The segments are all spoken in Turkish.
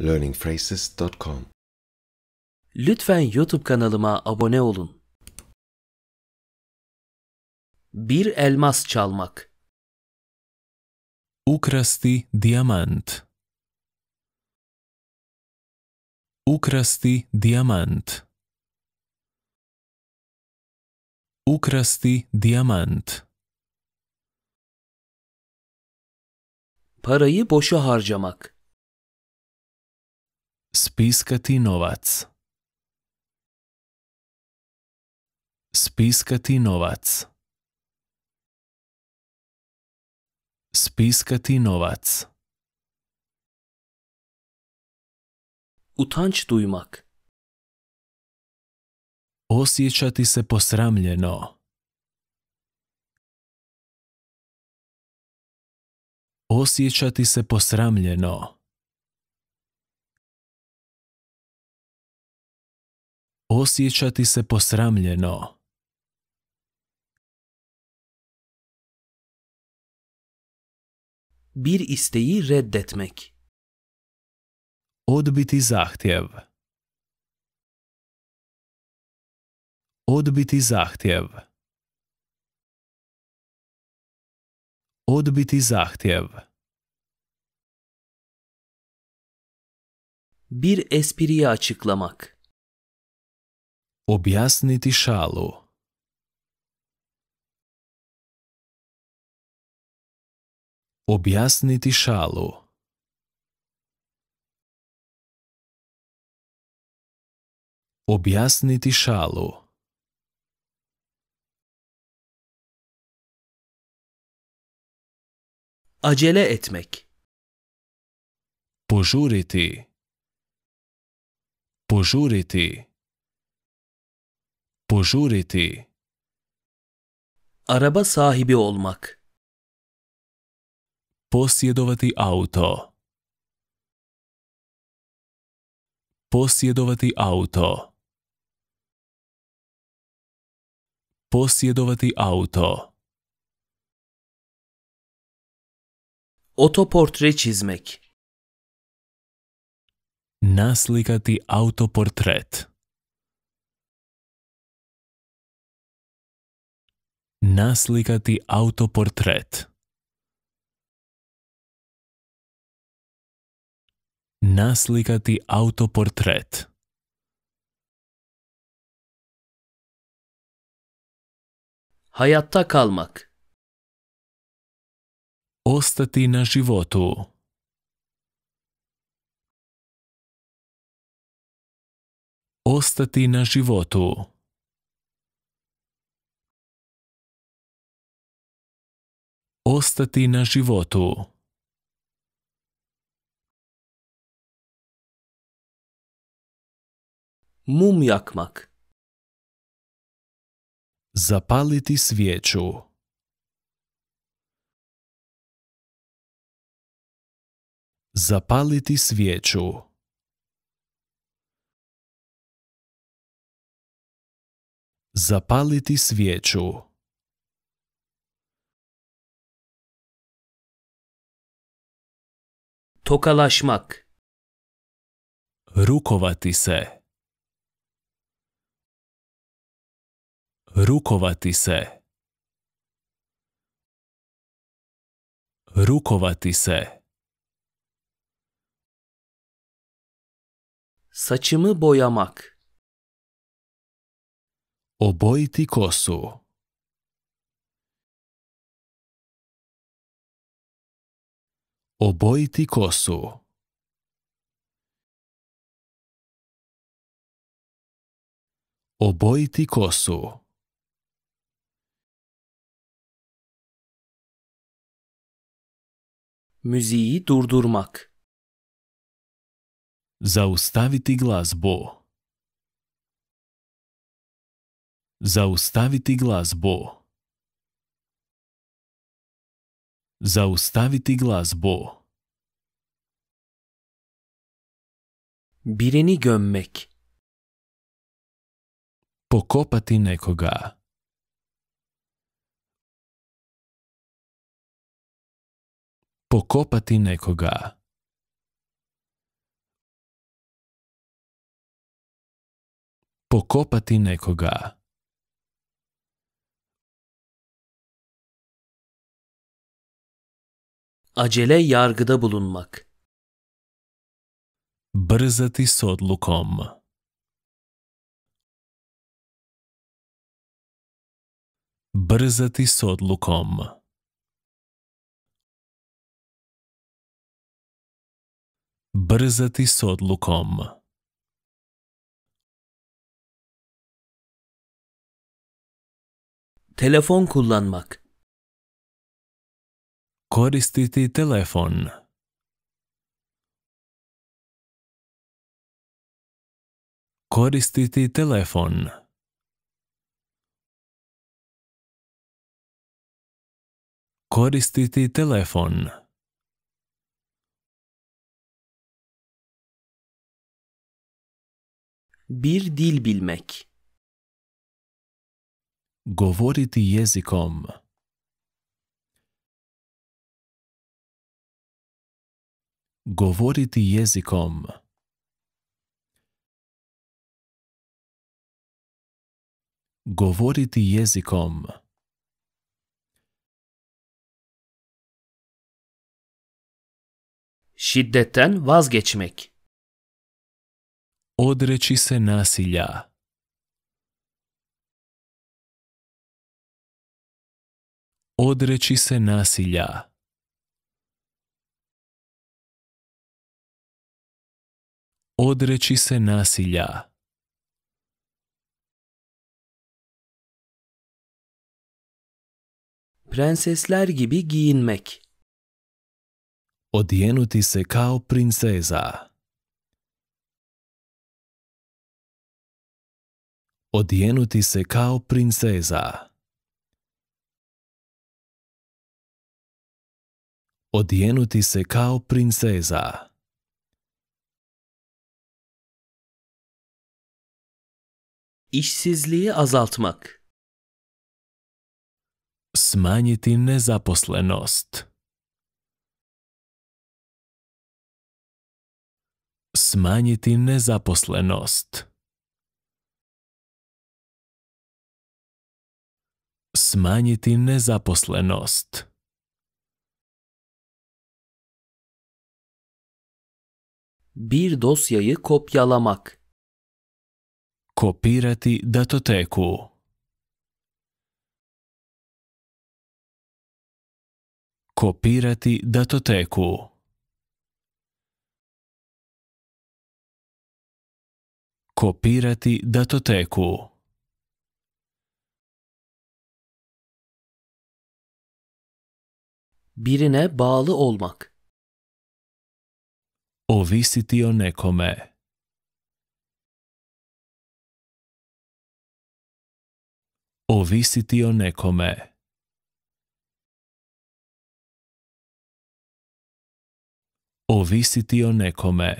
learningphrases.com. Lütfen YouTube kanalıma abone olun. Bir elmas çalmak. Ukrasti diamant. Ukrasti diamant. Ukrasti diamant. Parayı boşa harcamak. Spiskati novac. Spiskati novac. Spiskati novac. Utanç duymak. Osjećati se posramljeno. Osjećati se posramljeno. Osjećati se posramljeno. Bir isteği reddetmek. Odbiti zahtjev. Odbiti zahtjev. Odbiti zahtjev. Bir espriyi açıklamak. Objasniti šalu. Objasniti šalu. Objasniti šalu. Acele etmek. Požuriti. Požuriti. Požuriti. Araba sahibi olmak. Posjedovati auto. Posjedovati auto. Posjedovati auto. Otoportre çizmek. Naslikati autoportret. Naslikati autoportret. Naslikati autoportret. Hayatta kalmak. Ostati na životu. Ostati na životu. Ostati na životu. Mum jakmak. Zapaliti svijeću. Zapaliti svijeću. Zapaliti svijeću. Tokalaşmak. Rukovati se. Rukovati se. Rukovati se. Saçımı boyamak. Obojiti kosu. Obojiti kosu. Obojiti kosu. Müziği durdurmak. Zaustaviti glazbu. Zaustaviti glazbu. Zaustaviti glazbu. Birini gömmek. Pokopati nekoga. Pokopati nekoga. pokopati nekoga. Acele yargıda bulunmak. Brzati sodlukom. Brzati sodlukom. Brzati sodlukom. Telefon kullanmak. Koristiti telefon. Koristiti telefon. Koristiti telefon. Bir dil bilmek. Govoriti jezikom. Govoriti jezikom. Govoriti jezikom. Şiddetten vazgeçmek. Odreći se nasilja. Odreći se nasilja. Odreći se nasilja. Prensesler gibi giyinmek. Odjenuti se kao princeza. Odjenuti se kao princeza. Odjenuti se kao princeza. İşsizliği azaltmak. Smanjiti nezaposlenost. Smanjiti nezaposlenost. Smanjiti nezaposlenost. Bir dosyayı kopyalamak. Kopirati datoteku. Kopirati datoteku. Kopirati datoteku. Birine bağlı olmak. Ovisiti o nekome. Ovisiti o nekome. Ovisiti o nekome.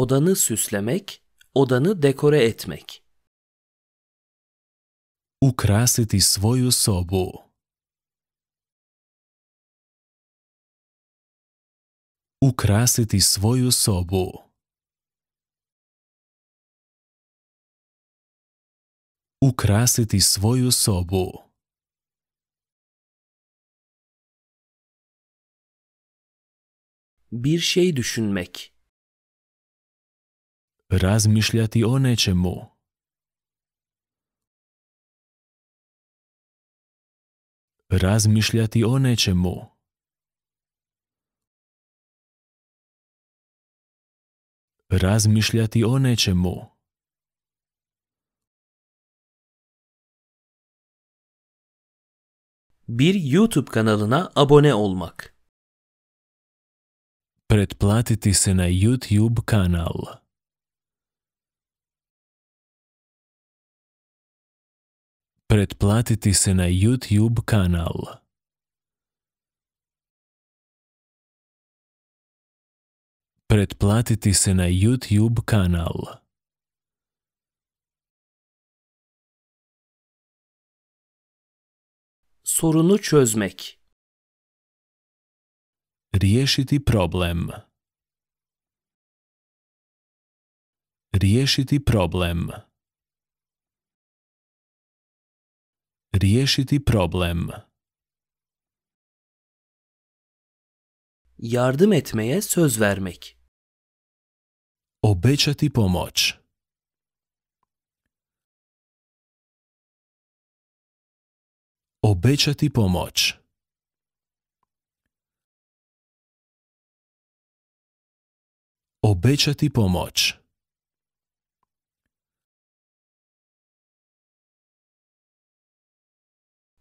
Odanı süslemek, odanı dekore etmek. Ukrasiti svoju sobu. Украсити свою собу. Украсити свою собу. Bir şey düşünmek. Размишљати о нечему. Размишљати о нечему. Razmišljati o nečemu. Bir YouTube kanalına abone olmak. Pretplatiti se na YouTube kanal. Pretplatiti se na YouTube kanal. Pretplatiti se na YouTube kanal. Sorunu çözmek. Rijeshiti problem. Yardım etmeye söz vermek. Obećati pomoć.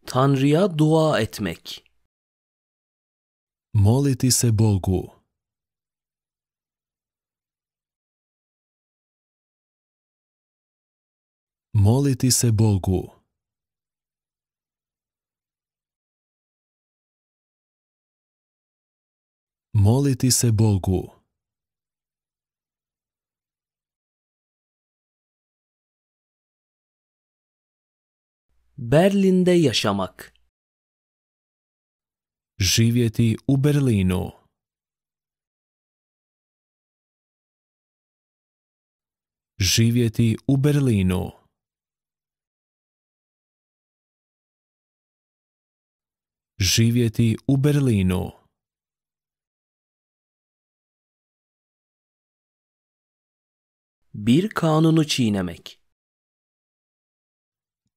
Tanrı'ya dua etmek. Moliti se Bogu. Moliti se Bogu. Berlin'de yaşamak. Živjeti u Berlinu. Bir kanunu çiğnemek.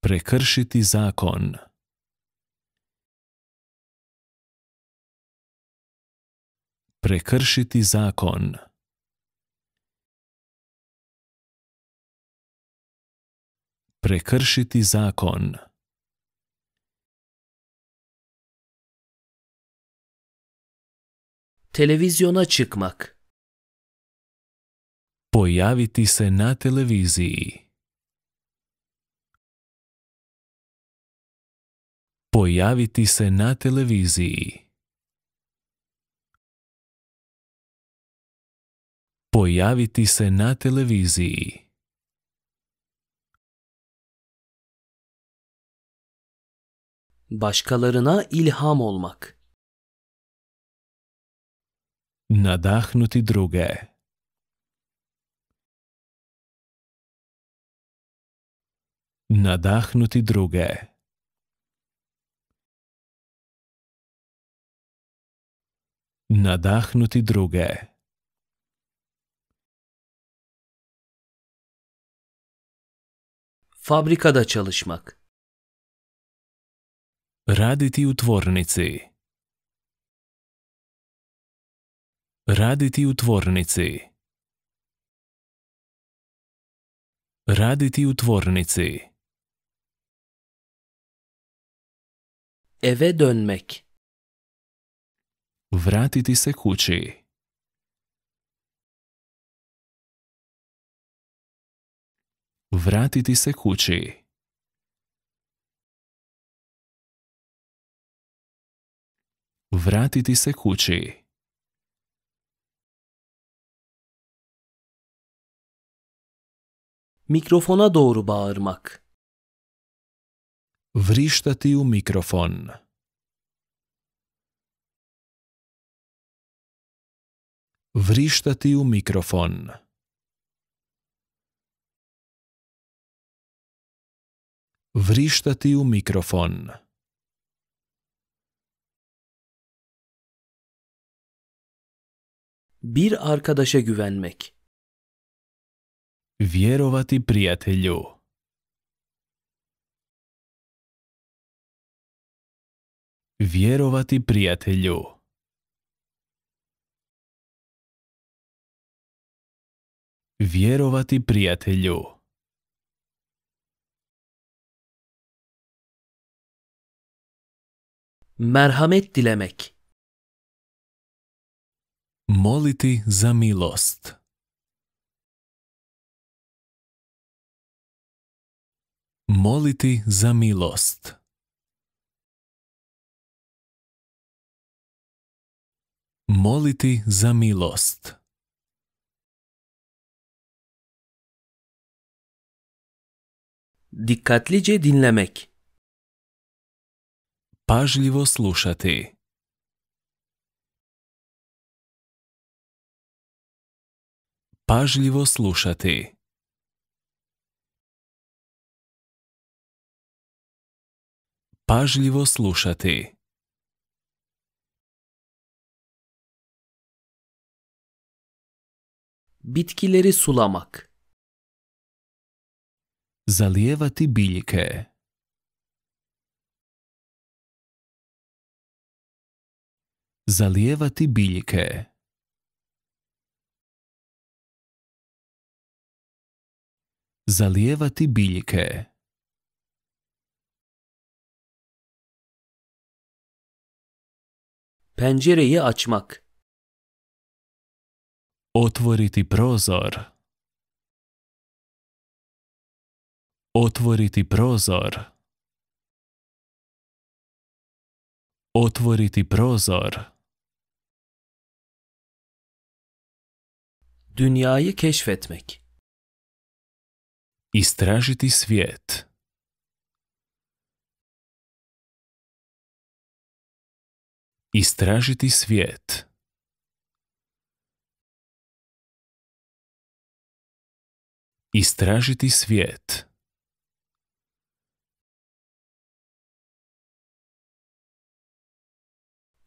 Prekršiti zakon. Televizyona çıkmak. Pojaviti se na televiziji. Başkalarına ilham olmak. Nadahnuti druge. Fabrikada çalışmak. Raditi u tvornici. Eve dönmek. Vratiti se kući. Mikrofona doğru bağırmak. Vrištati u mikrofon. Bir arkadaşa güvenmek. Vjerovati prijatelju. Merhamet dilemek. Moliti za milost. Dikkatlice dinlemek. Pažljivo slušati. pažljivo slušati. Pažljivo slušati. Bitkileri sulamak. Zalijevati biljke. Zalijevati biljke. Zalijevati biljke. Pencereyi açmak. Otvoriti prozor. Otvoriti prozor. Otvoriti prozor. Dünyayı keşfetmek. Istražiti svijet. Istražiti svijet. Istražiti svijet.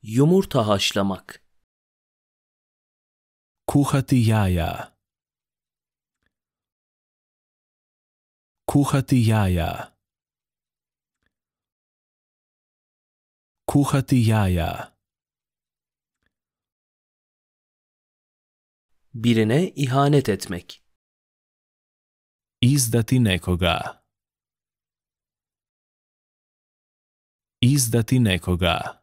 Yumurta haşlamak. Kuhati jaja. Kuhati jaja. Kuhati jaja. Birine ihanet etmek. Izdati nekoga. Izdati nekoga.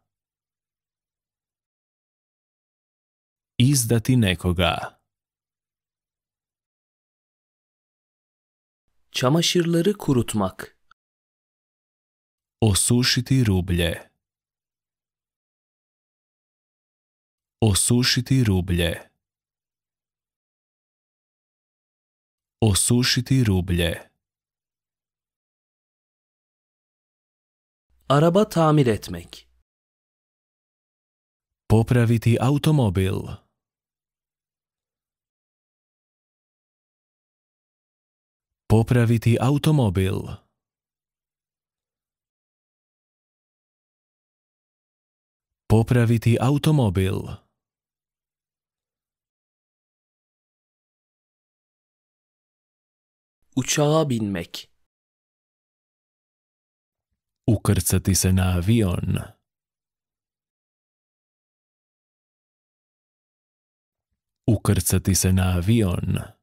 Izdati nekoga. Çamaşırları kurutmak. Osušiti rublje. Osušiti rublje. Osušiti rublje. Araba tamir etmek. Popraviti automobil. Popraviti automobil. Popraviti automobil. Uçağa binmek. Ukrcati se na avion. Ukrcati se na avion.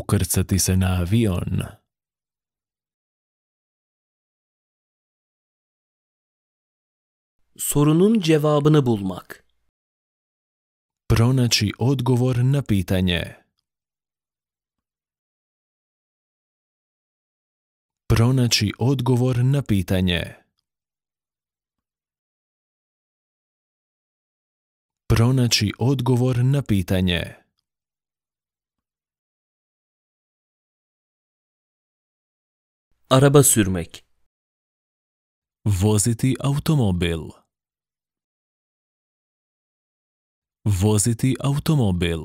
Ukrcati se na avion. Sorunun cevabını bulmak. Pronaći odgovor na pitanje. Pronaći odgovor na pitanje. Pronaći odgovor na pitanje. Araba sürmek. Voziti automobil. Voziti automobil.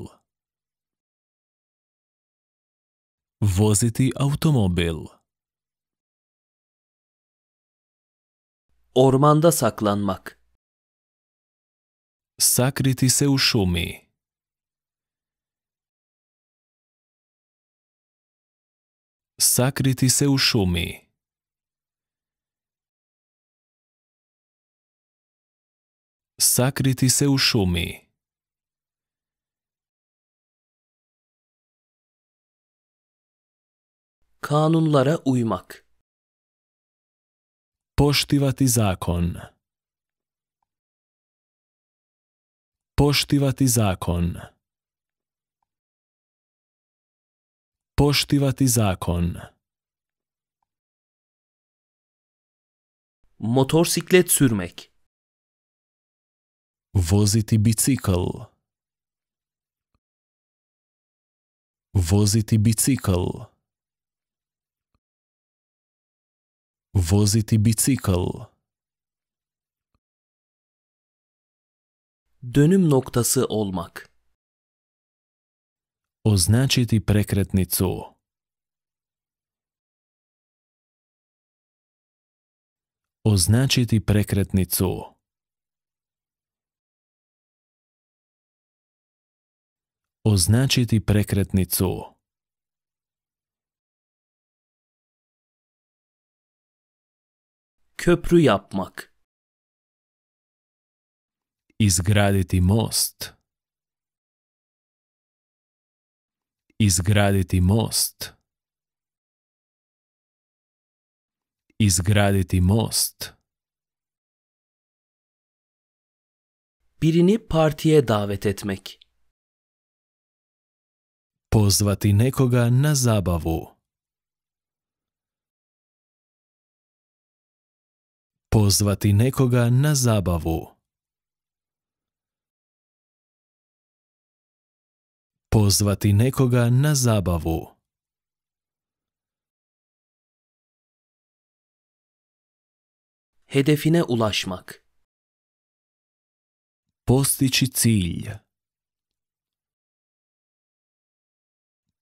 Voziti automobil. Ormanda saklanmak. Sakriti se u šumi. Sakriti se u šumi. Sakriti se u šumi. Kanunlara uymak. Poštivati zakon. Poštivati zakon. Poštivati zakon. Motorsiklet sürmek. Voziti bicikl. Voziti bicikl. Voziti bicikl. dönüm noktası olmak. Označiti prekretnicu. Označiti prekretnicu. Označiti prekretnicu. Köprü yapmak. Izgraditi most. Izgraditi most. Izgraditi most. Birini partiye davet etmek. Pozvati nekoga na zabavu. Pozvati nekoga na zabavu. Pozvati nekoga na zabavu. Hedefine ulaşmak. Postići cilj.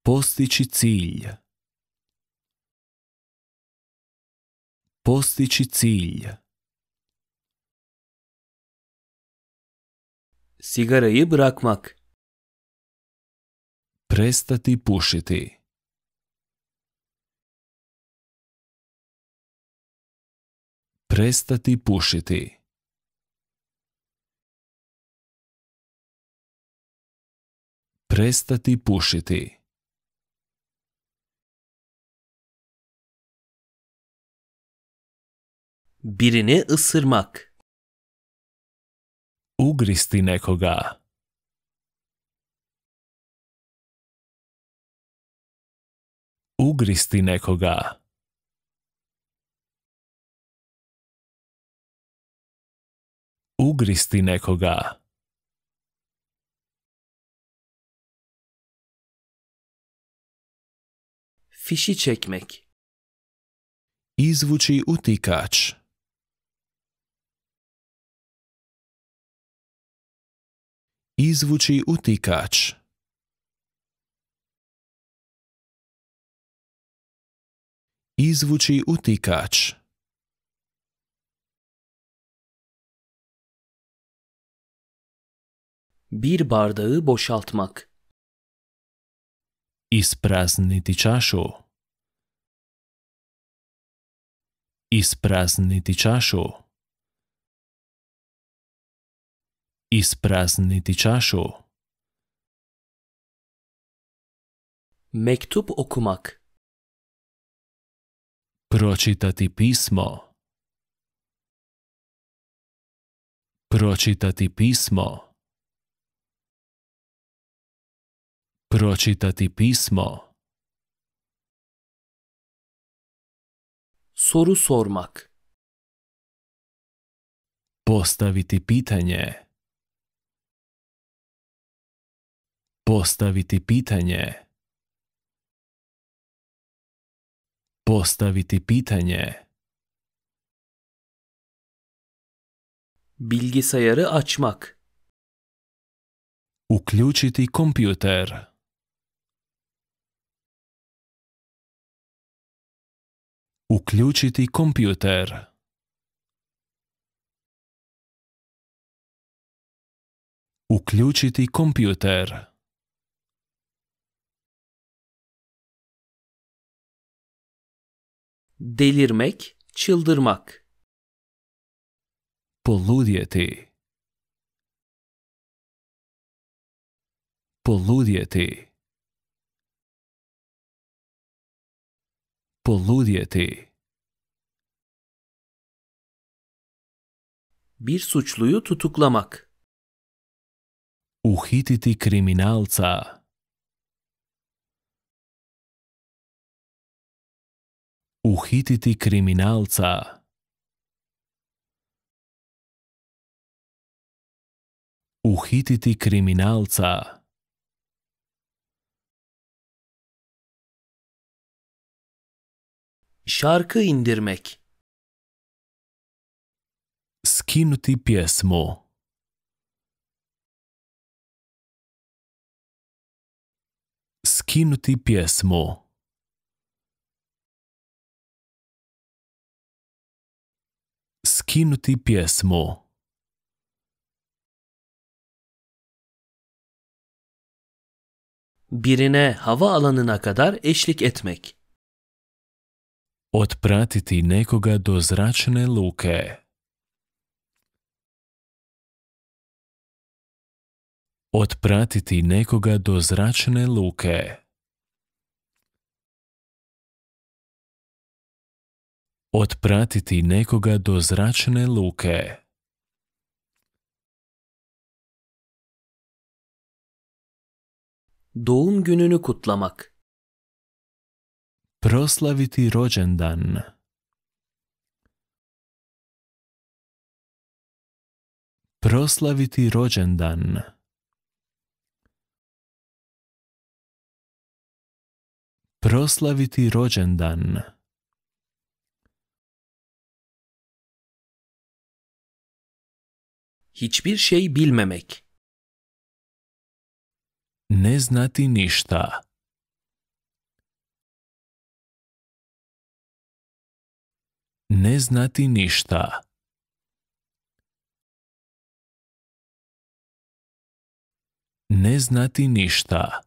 Postići cilj. Postići cilj. Sigarayı bırakmak. Prestati pušiti. Prestati pušiti. Prestati pušiti. Birini ısırmak. Ugristi nekoga. Ugristi nekoga. Ugristi nekoga. Fişi çekmek. Izvuči utikač. Izvuči utikač. Izvuči utikač. Bir bardağı boşaltmak. Isprazniti čašu. Isprazniti čašu. Isprazniti čašu. Mektup okumak. Pročitati pismo. Pročitati pismo. Pročitati pismo. Soru sormak. Postaviti pitanje. Postaviti pitanje. Postaviti pitanje. Bilgisayarı açmak. Uključiti kompjuter. Uključiti kompjuter. Uključiti kompjuter. Delirmek, çıldırmak. Poludjeti. Poludjeti. Poludjeti. Bir suçluyu tutuklamak. Uhititi kriminalca. Uhititi kriminalca. Uhititi kriminalca. Şarkı indirmek. Skinuti pjesmu. ukinutý piesmu. Skinuti piesmu. Birine hava alanına kadar eşlik etmek. Odpratiti nekoga do zračne luke. Odpratiti nekoga do zračne luke. Odpratiti nekoga do zračne luke. Doğum gününü kutlamak. Proslaviti rođendan. Proslaviti rođendan. Proslaviti rođendan. Hiçbir şey bilmemek. Ne znati ništa. Ne znati ništa. Ne znati ništa.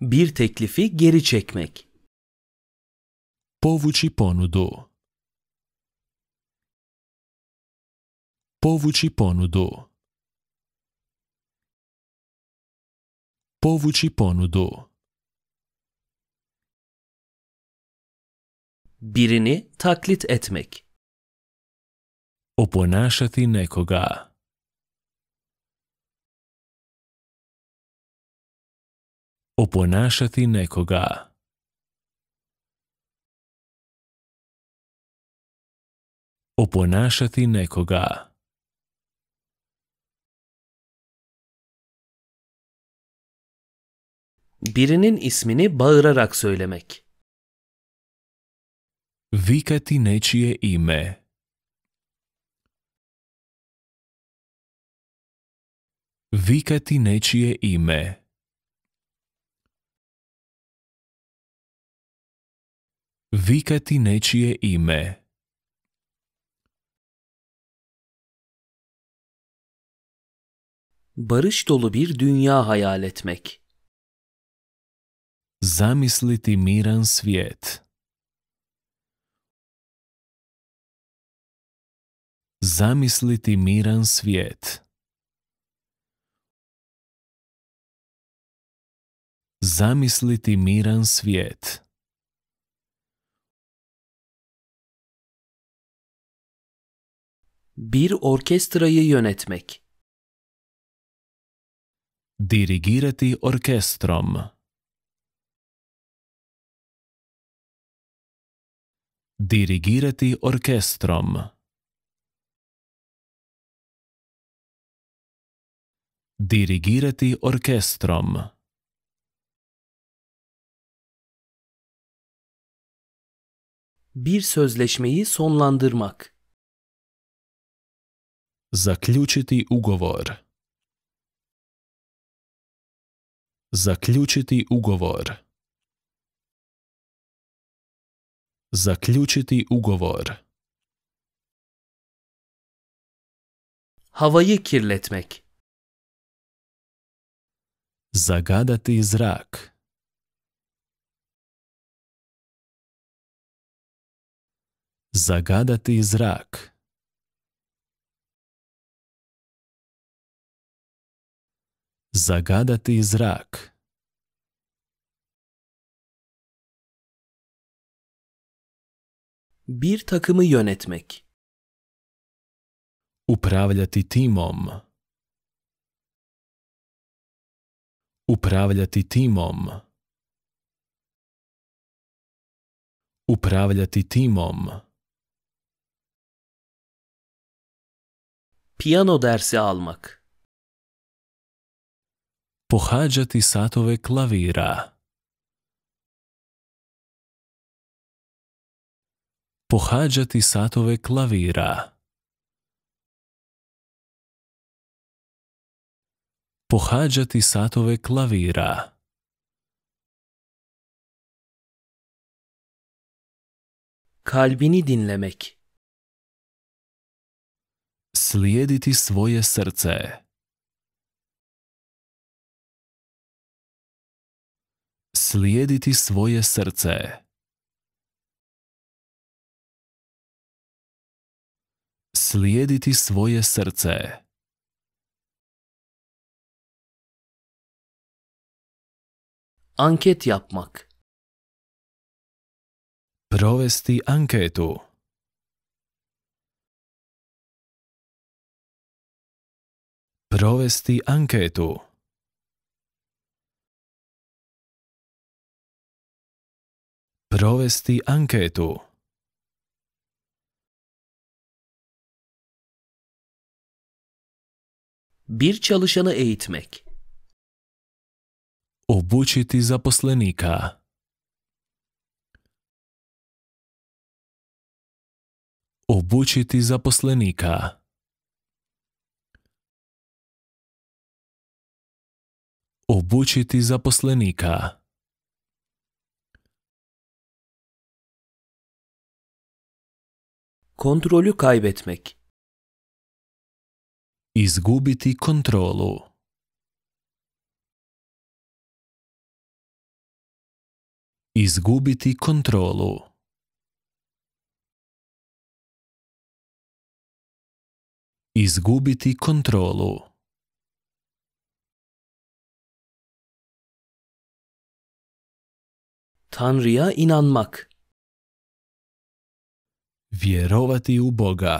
Bir teklifi geri çekmek. Povući ponudu. Povući ponudu. Povući ponudu. Birini taklit etmek. Oponašati nekoga. Oponašati nekoga. Oponašati nekoga. Birinin ismini bağırarak söylemek. Vikati nečije ime. Vikati nečije ime. Vikati nečije ime. Barış dolu bir dünya hayal etmek. Zamisliti miran svijet. Zamisliti miran svijet. Zamisliti miran svijet. Bir orkestrayı yönetmek. Dirigirati orkestrom. Dirigirati orkestrom. Dirigirati orkestrom. Bir sözleşmeyi sonlandırmak. Zaključiti ugovor. Zaključiti ugovor. Zaključiti ugovor. Havayı kirletmek. Zagadati zrak. Zagadati zrak. Zagadati zrak. Bir takımı yönetmek. Upravljati timom. Upravljati timom. Upravljati timom. Piyano dersi almak. Pohađati satove klavira. Pohađati satove klavira. po haxhat i satove klavira. Kalbini dinlemek. Slijediti svoje srce. Slijediti svoje srce. Slijediti svoje srce. Anket yapmak. Provesti anketu. Provesti anketu. Provesti anketu. Bir çalışanı eğitmek. Obučiti zaposlenika. Obučiti zaposlenika. Obučiti zaposlenika. Kontrolü kaybetmek. Izgubiti kontrolu. Izgubiti kontrolu. Izgubiti kontrolu. Tanrı'ya inanmak. Vjerovati u Boga.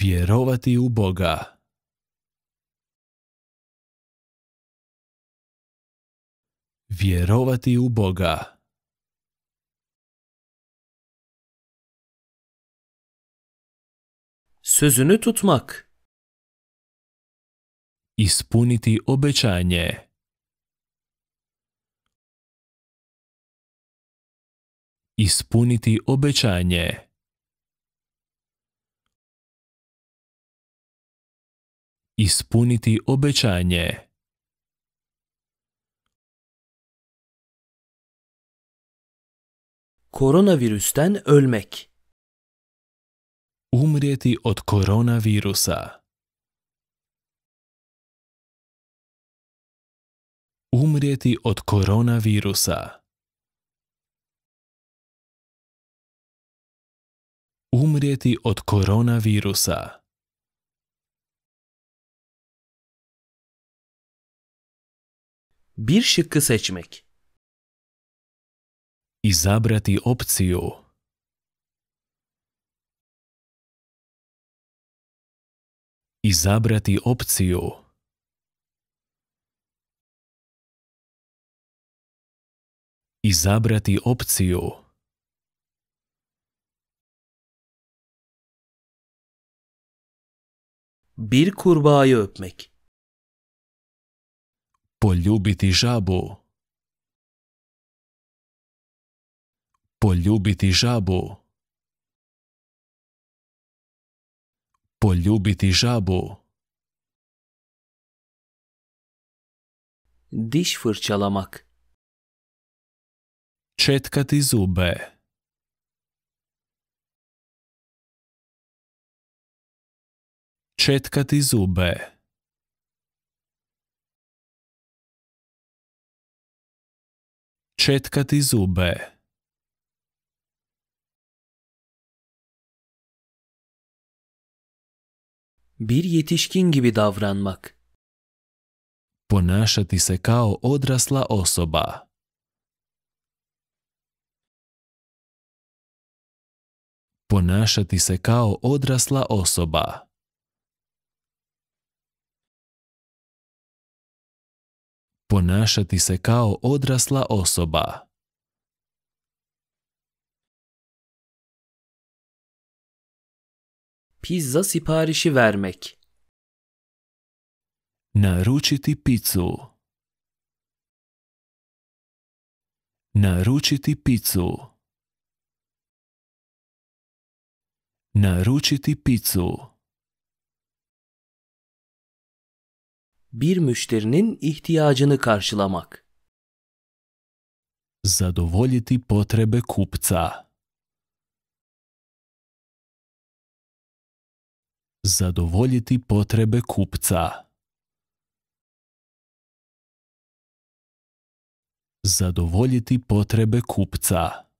Vjerovati u Boga. Vjerovati u Boga. Sözünü tutmak. Ispuniti obećanje. Ispuniti obećanje. Ispuniti obećanje. Koronavirüsten ölmek. Umrijeti od koronavirusa. Umrijeti od koronavirusa. Umrijeti od koronavirusa. Bir şıkkı seçmek. Izabrati opciju. Izabrati opciju. Izabrati opciju. Bir kurbağayı öpmek. Poljubiti žabu. Poljubiti žabu. Poljubiti žabu. Diş fırçalamak. Četkati zube. Četkati zube. Četkati zube. Bir yetişkin gibi davranmak. Ponašati se kao odrasla osoba. Ponašati se kao odrasla osoba. Ponašati se kao odrasla osoba. Pizza siparişi vermek. Naručiti pizzu. Naručiti pizzu. Naručiti picu. Bir müşterinin ihtiyacını karşılamak. Zadovoljiti potrebe kupca. Zadovoljiti potrebe kupca. Zadovoljiti potrebe kupca.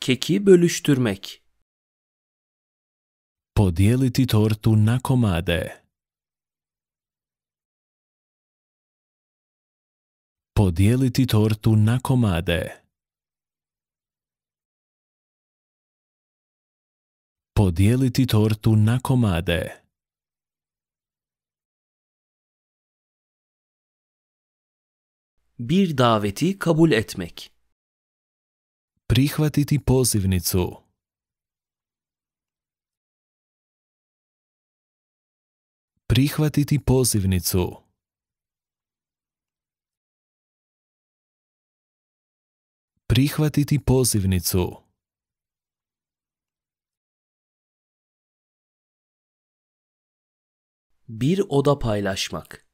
Keki bölüştürmek. Podijeliti tortu na komade. Podijeliti tortu na komade. Podijeliti tortu na komade. Bir daveti kabul etmek. Prihvatiti pozivnicu. Prihvatiti pozivnicu. Prihvatiti pozivnicu. Bir oda paylaşmak.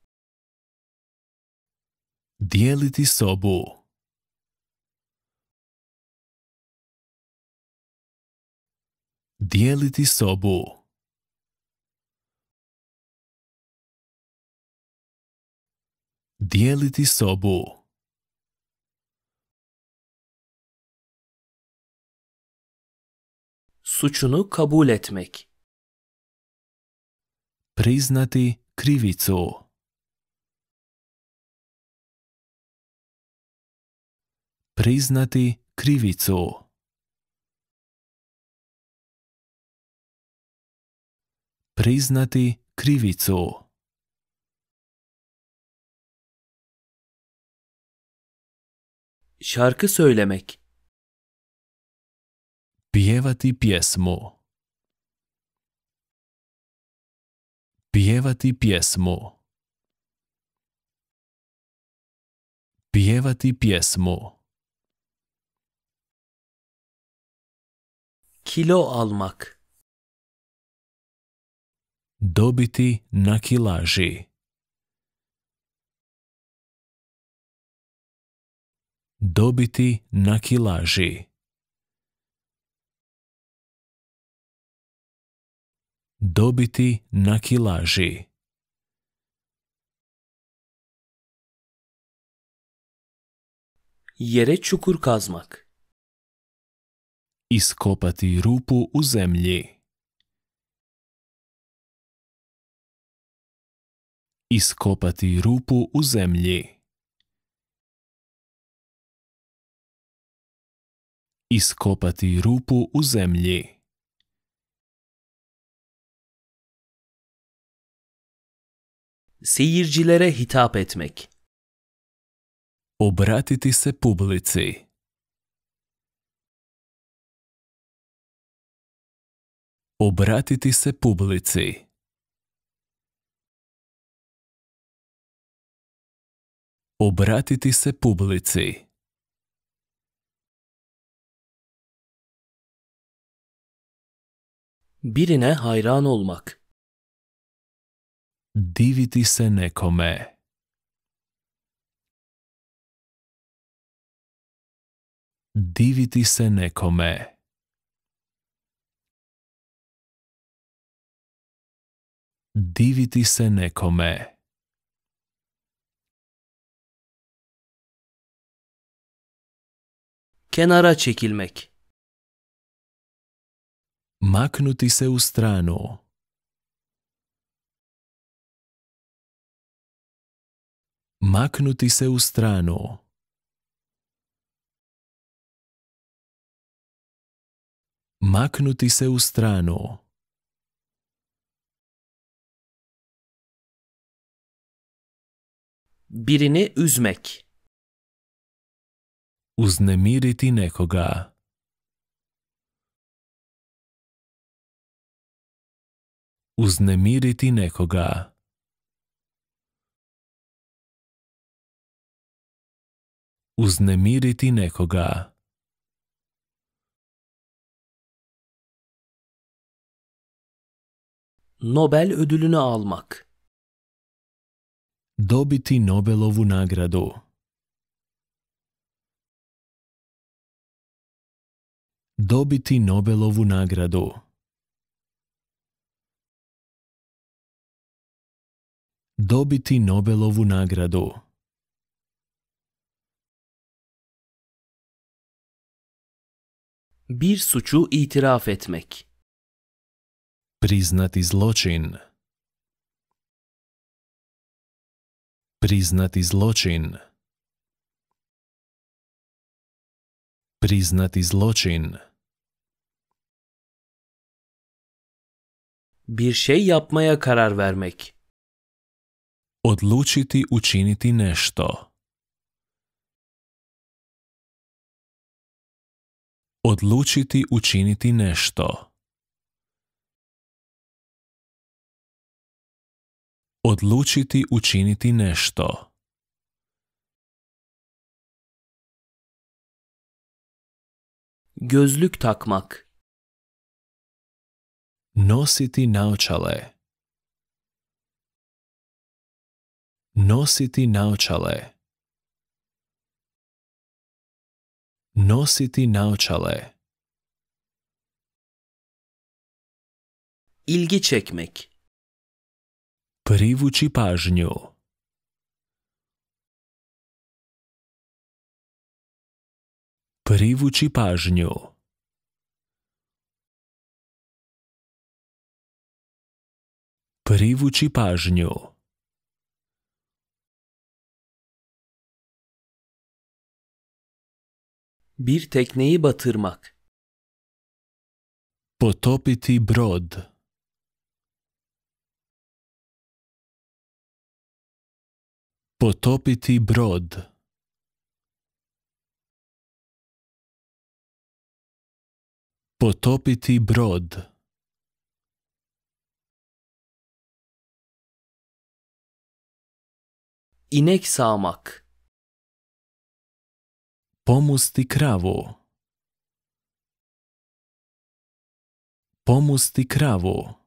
Dijeliti sobu. Dijeliti sobu. Dijeliti sobu. Suçunu kabul etmek. Priznati krivicu. Priznati krivicu. Priznati krivicu. Şarkı söylemek. Pjevati pjesmu. Pjevati pjesmu. Pjevati pjesmu. Kilo almak. Dobiti na kilaži. Dobiti na kilaži. Dobiti na kilaži. Yere çukur kazmak. Iskopati rupu u zemlji. Iskopati rupu u zemlji. Iskopati rupu u zemlji. Seyircilere hitap etmek. Obratiti se publici. Obratiti se publici. Obratiti se publici. Birine hayran olmak. Diviti se nekome. Diviti se nekome. Diviti se nekome. Kenara çekilmek. Maknuti se u stranu. Maknuti se u stranu. Maknuti se u stranu. Birini üzmek. Uznemiriti nekoga. Uznemiriti nekoga. Uznemiriti nekoga. Nobel ödülünü almak. Dobiti Nobelovu nagradu. Dobiti Nobelovu nagradu. Dobiti Nobelovu nagradu. Bir suçu itiraf etmek. Priznati zločin. Priznati zločin. Priznati zločin. Bir şey yapmaya karar vermek. Odlučiti učiniti nešto. Odlučiti učiniti nešto. Odlučiti učiniti nešto. Gözlük takmak. Nositi naočale. Nositi naočale. Nositi naočale. İlgi çekmek. Privući pažnju. Privući pažnju. Privući pažnju. Bir tekneyi batırmak. Potopiti brod. Potopiti brod. Potopiti brod. İnek sağmak. Pomusti kravu. Pomusti kravu.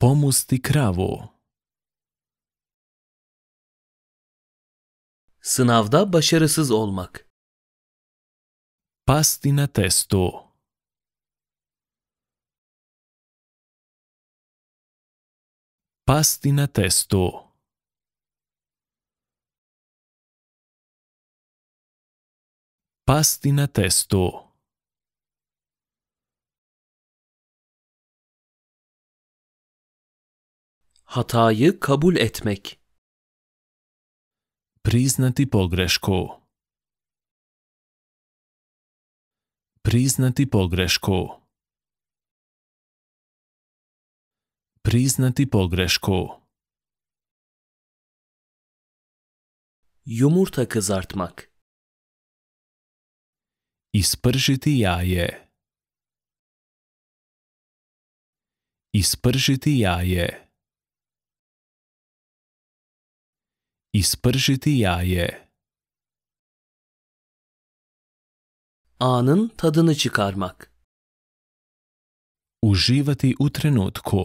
Pomusti kravu. Sınavda başarısız olmak. Pasti na testu. Pasti na testu. Pasti na testu. Hatayı kabul etmek. Priznati pogrešku. Priznati pogrešku. Priznati pogrešku. Yumurta kızartmak. Ispržiti jaje. Ispržiti jaje. Ispržiti jaje. Anın tadını çıkarmak. Uživati u trenutku.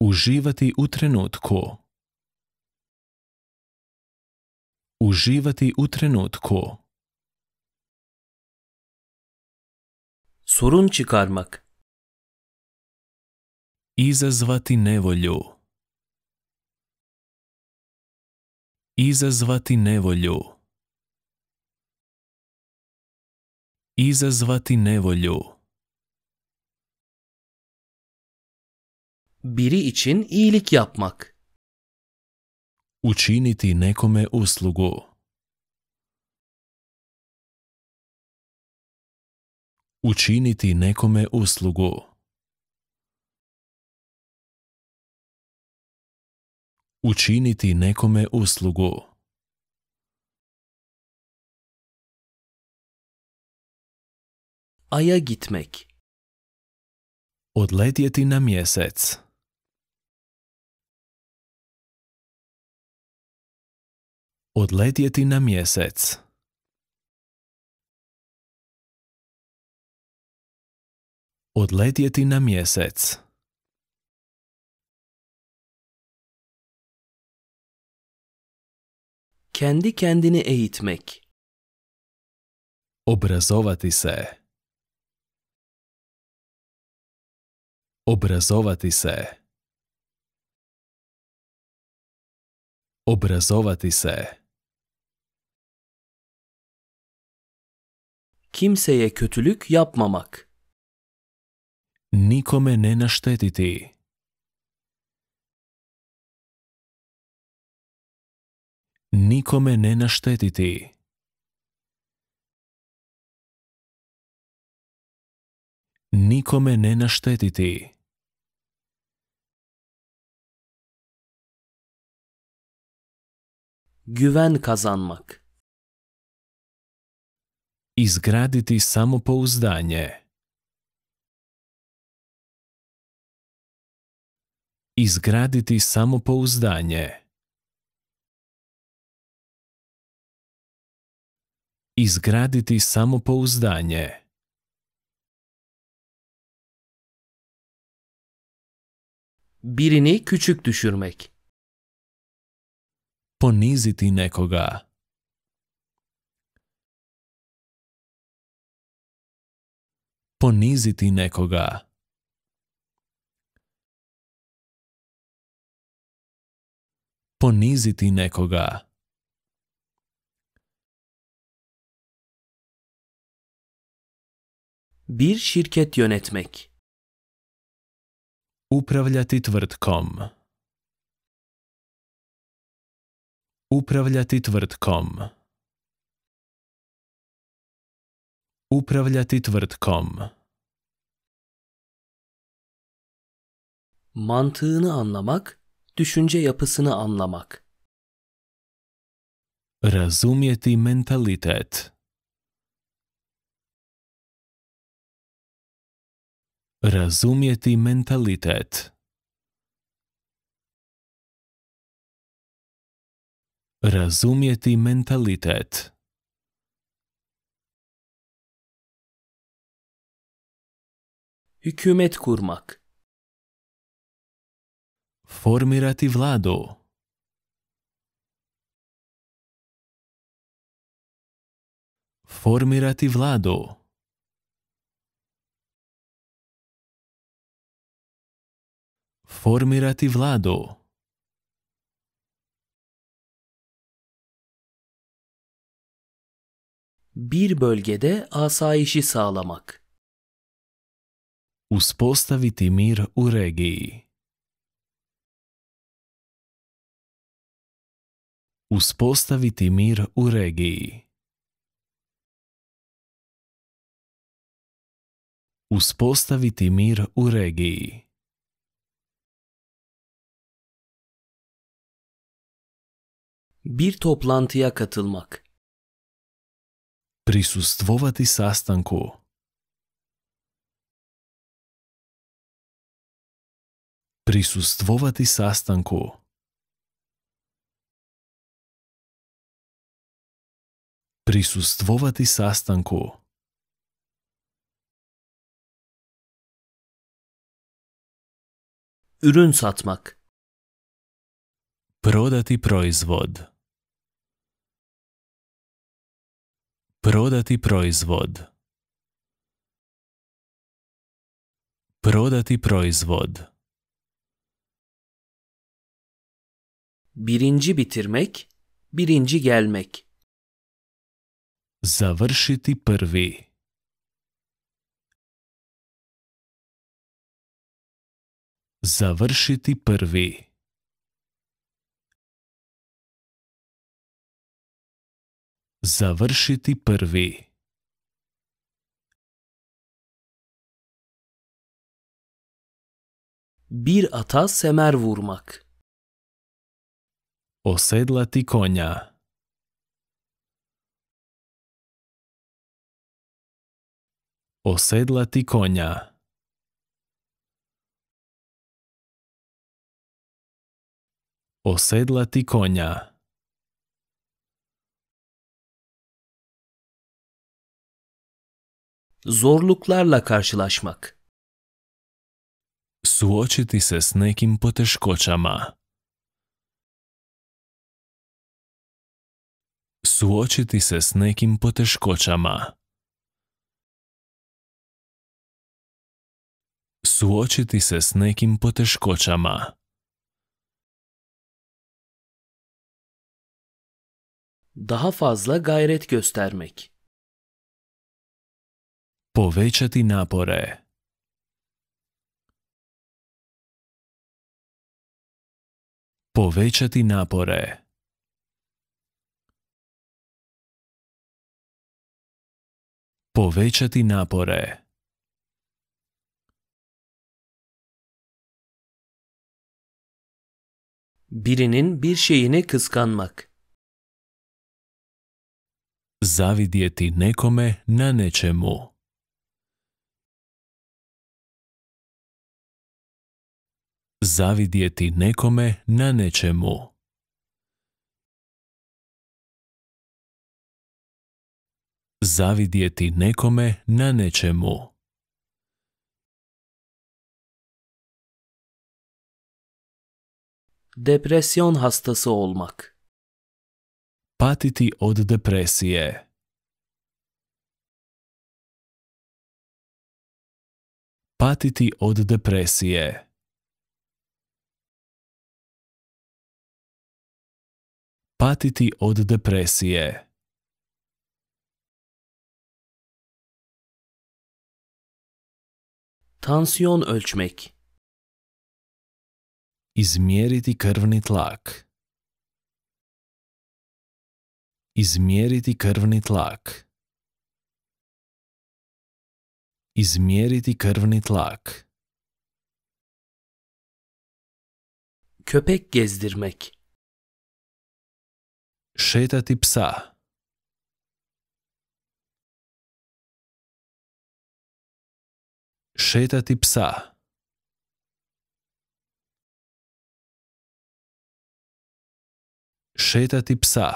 Uživati u trenutku. Uživati u trenutku. Sorun çıkarmak. Izazvati nevolju. Izazvati nevolju. Izazvati nevolju. Biri için iyilik yapmak. Učiniti nekome uslugu. Učiniti nekome uslugu. Učiniti nekome uslugu. Aya gitmek. Odletjeti na mjesec. Odletjeti na mjesec. odletjeti na mjesec. Kendi kendini eğitmek. Obrazovati se. Obrazovati se. Obrazovati se. Kimseye kötülük yapmamak. Nikome ne naštetiti. Nikome ne naštetiti. Nikome ne naštetiti. Güven kazanmak. Izgraditi samopouzdanje. Izgraditi samopouzdanje. Izgraditi samopouzdanje. Birini küçük düşürmek. Poniziti nekoga. Poniziti nekoga. Poniziti nekoga. Bir şirket yönetmek. Upravljati tvrtkom. Upravljati tvrtkom. Upravljati tvrtkom. Mantığını anlamak, düşünce yapısını anlamak. Razumjeti mentalitet. Razumjeti mentalitet. Razumjeti mentalitet. Hükümet kurmak. Formirati vladu. Formirati vladu. Formirati vladu. Bir bölgede asayişi sağlamak. Uspostaviti mir u regiji. Uspostaviti mir u regiji. Uspostaviti mir u regiji. Bir toplantıya katılmak. Prisustvovati sastanku. Prisustvovati sastanku. Prisustvovati sastanku. Ürün satmak. Prodati proizvod. Prodati proizvod. Prodati proizvod. Birinci bitirmek, birinci gelmek. Završiti prvi. Završiti prvi. Završiti prvi. Bir ata semer vurmak. Osedlati konja. Osedlati konja. Osedlati konja. Zorluklarla karşılaşmak. suoqiti se snekim po të shkoqama. Suoqiti se snekim po të shkoqama. Suoqiti se snekim po të shkoqama. Daha fazla gayret göstermek. Povećati napore. Povećati napore. Povećati napore. Birinin bir şeyini kıskanmak. Zavidjeti nekome na nečemu. Zavidjeti nekome na nečemu. Zavidjeti nekome na nečemu. Depresyon hastası olmak. Patiti od depresije. Patiti od depresije. Patiti od depresije. Tansiyon ölçmek. Izmjeriti krvni tlak. Izmjeriti krvni tlak. Izmjeriti krvni tlak. Köpek gezdirmek. Šetati psa. Šetati psa. Šetati psa.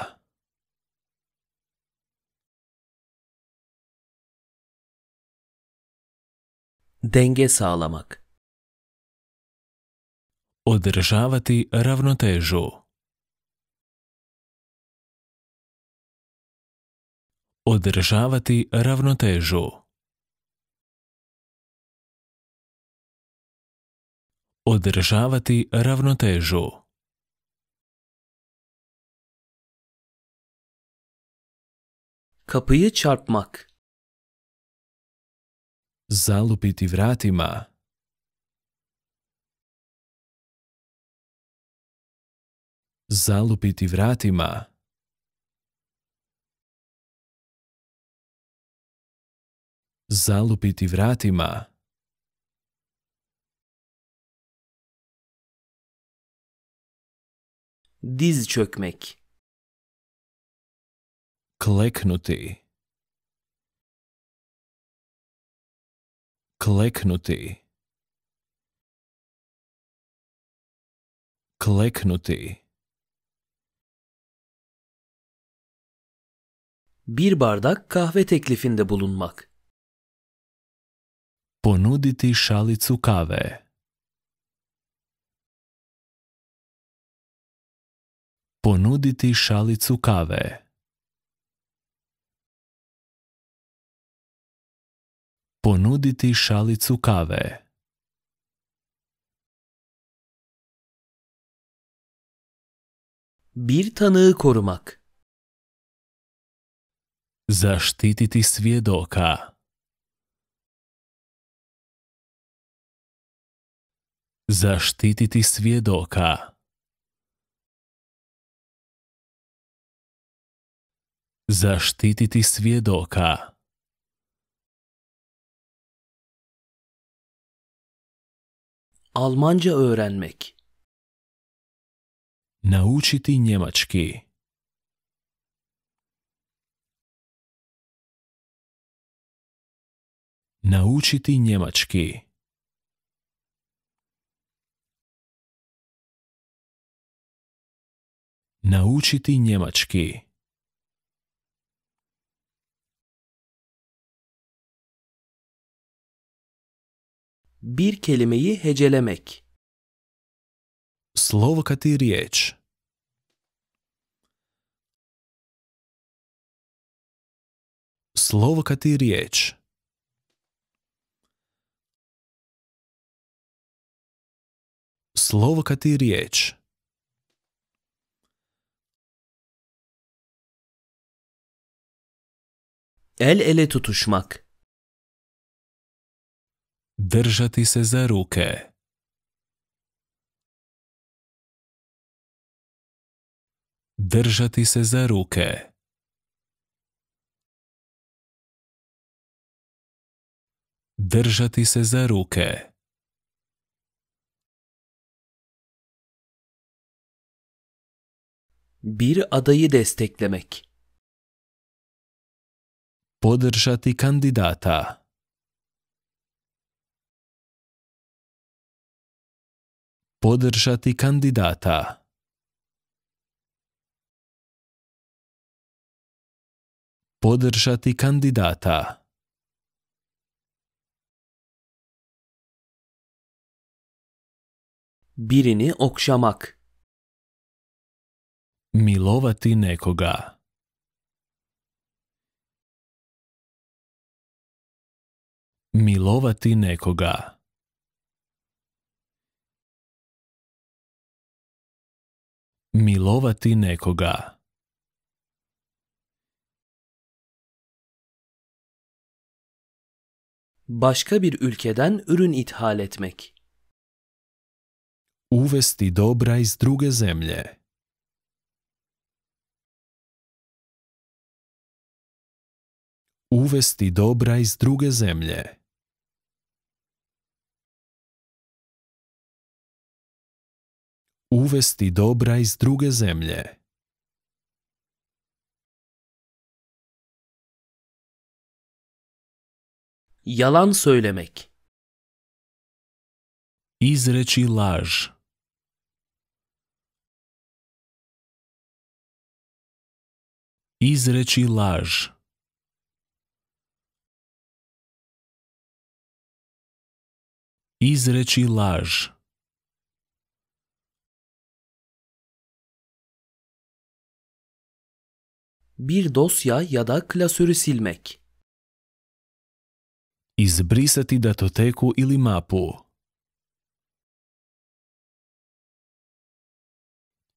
Denge sağlamak. Održavati ravnotežu. Održavati ravnotežu. Održavati ravnotežu. Kapıyı çarpmak. Zalupiti vratima. Zalupiti vratima. Zalupiti vratima. Diz çökmek. Kleknuti. Kleknuti. Kleknuti. Bir bardak kahve teklifinde bulunmak. Ponuditi šalicu kave. Ponuditi šalicu kave. Ponuditi šalicu kave. Bir tanığı korumak. Zaštititi svjedoka. Zaštititi svjedoka. Zaštititi svjedoka. Almanca öğrenmek. Naučiti njemački. Naučiti njemački. Naučiti njemački. Bir kelimeyi hecelemek. Слово или речь. Слово или речь. Слово или речь. El ele tutuşmak. Držati se za ruke. Držati se za ruke. Držati se za ruke. Bir adayı desteklemek. Podržati kandidata. Podržati kandidata. Podržati kandidata. Birini okşamak. Milovati nekoga. Milovati nekoga. Milovati nekoga. Başka bir ülkeden ürün ithal etmek. Uvesti dobra iz druge zemlje. Uvesti dobra iz druge zemlje. Uvesti dobra iz druge zemlje. Yalan söylemek. Izreći laž. Izreći laž. Izreći laž. Bir dosya ya da klasörü silmek. Izbrisati datoteku ili mapu.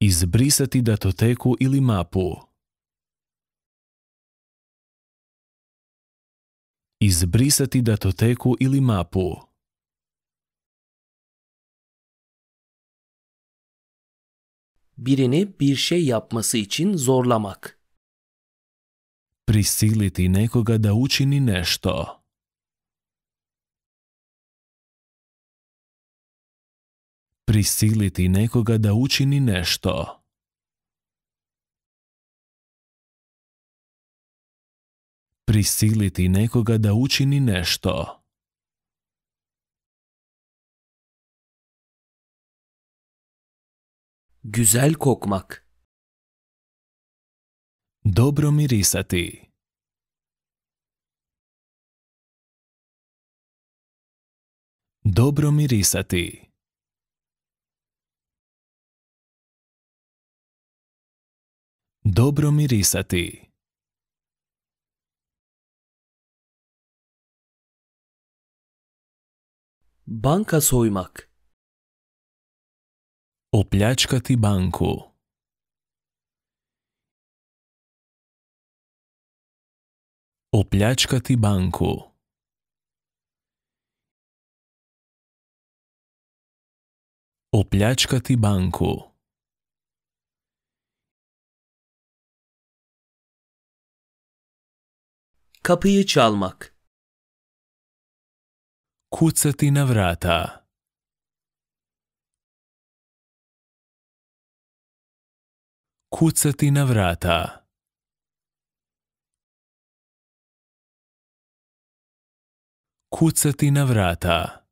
Izbrisati datoteku ili mapu. Izbrisati datoteku ili mapu. Birini bir şey yapması için zorlamak. Prisiliti nekoga da učini nešto. Prisiliti nekoga da učini nešto. Prisiliti nekoga da učini nešto. Güzel kokmak. Dobro mirisati. Dobro mirisati. Dobro mirisati. Banka soymak. Opljačkati banku. Opljačkati banku. Opljačkati banku. Kapıyı çalmak. Kucati na vrata. Kucati na vrata. Kucati na vrata.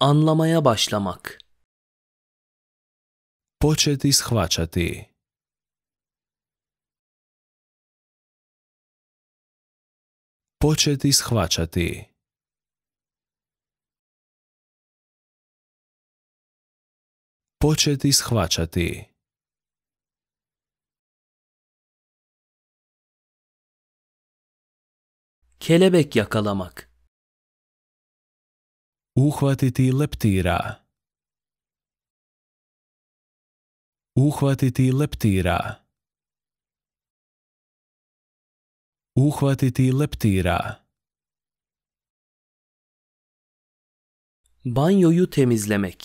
Anlamaya başlamak. Početi shvaćati. početi shvaćati. Početi shvaćati. Kelebek yakalamak. Uhvatiti leptira. Uhvatiti leptira. Uhvatiti leptira. Banyoyu temizlemek.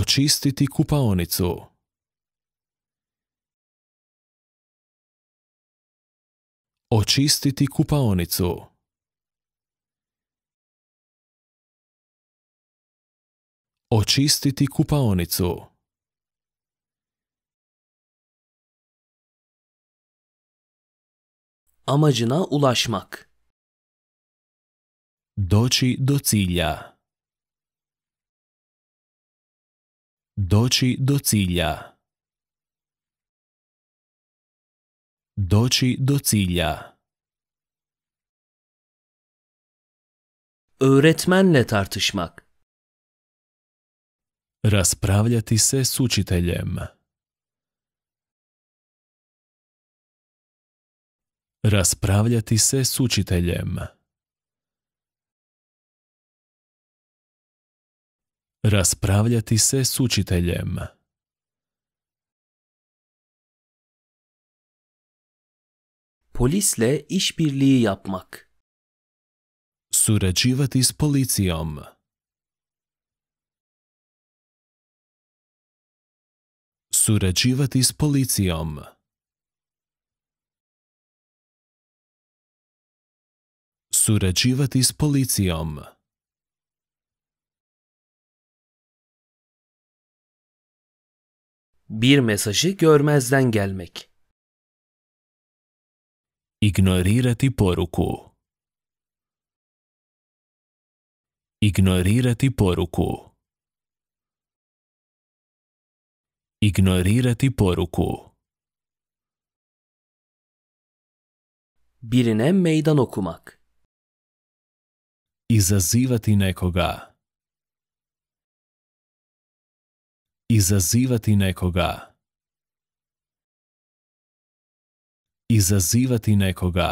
Očistiti kupaonicu. Očistiti kupaonicu. Očistiti kupaonicu. Amacına ulaşmak. Doći do cilja. Doći do cilja. Doći do cilja. Öğretmenle tartışmak. Raspravljati se s učiteljem. Raspravljati se s učiteljem. Raspravljati se s učiteljem. Polisle işbirliği yapmak. Surađivati s policijom. Surađivati s policijom. Surađivati s policijom. Bir mesajı görmezden gelmek. Ignorirati poruku. Ignorirati poruku. Ignorirati poruku. Birine meydan okumak. Izazivati nekoga. Izazivati nekoga. Izazivati nekoga.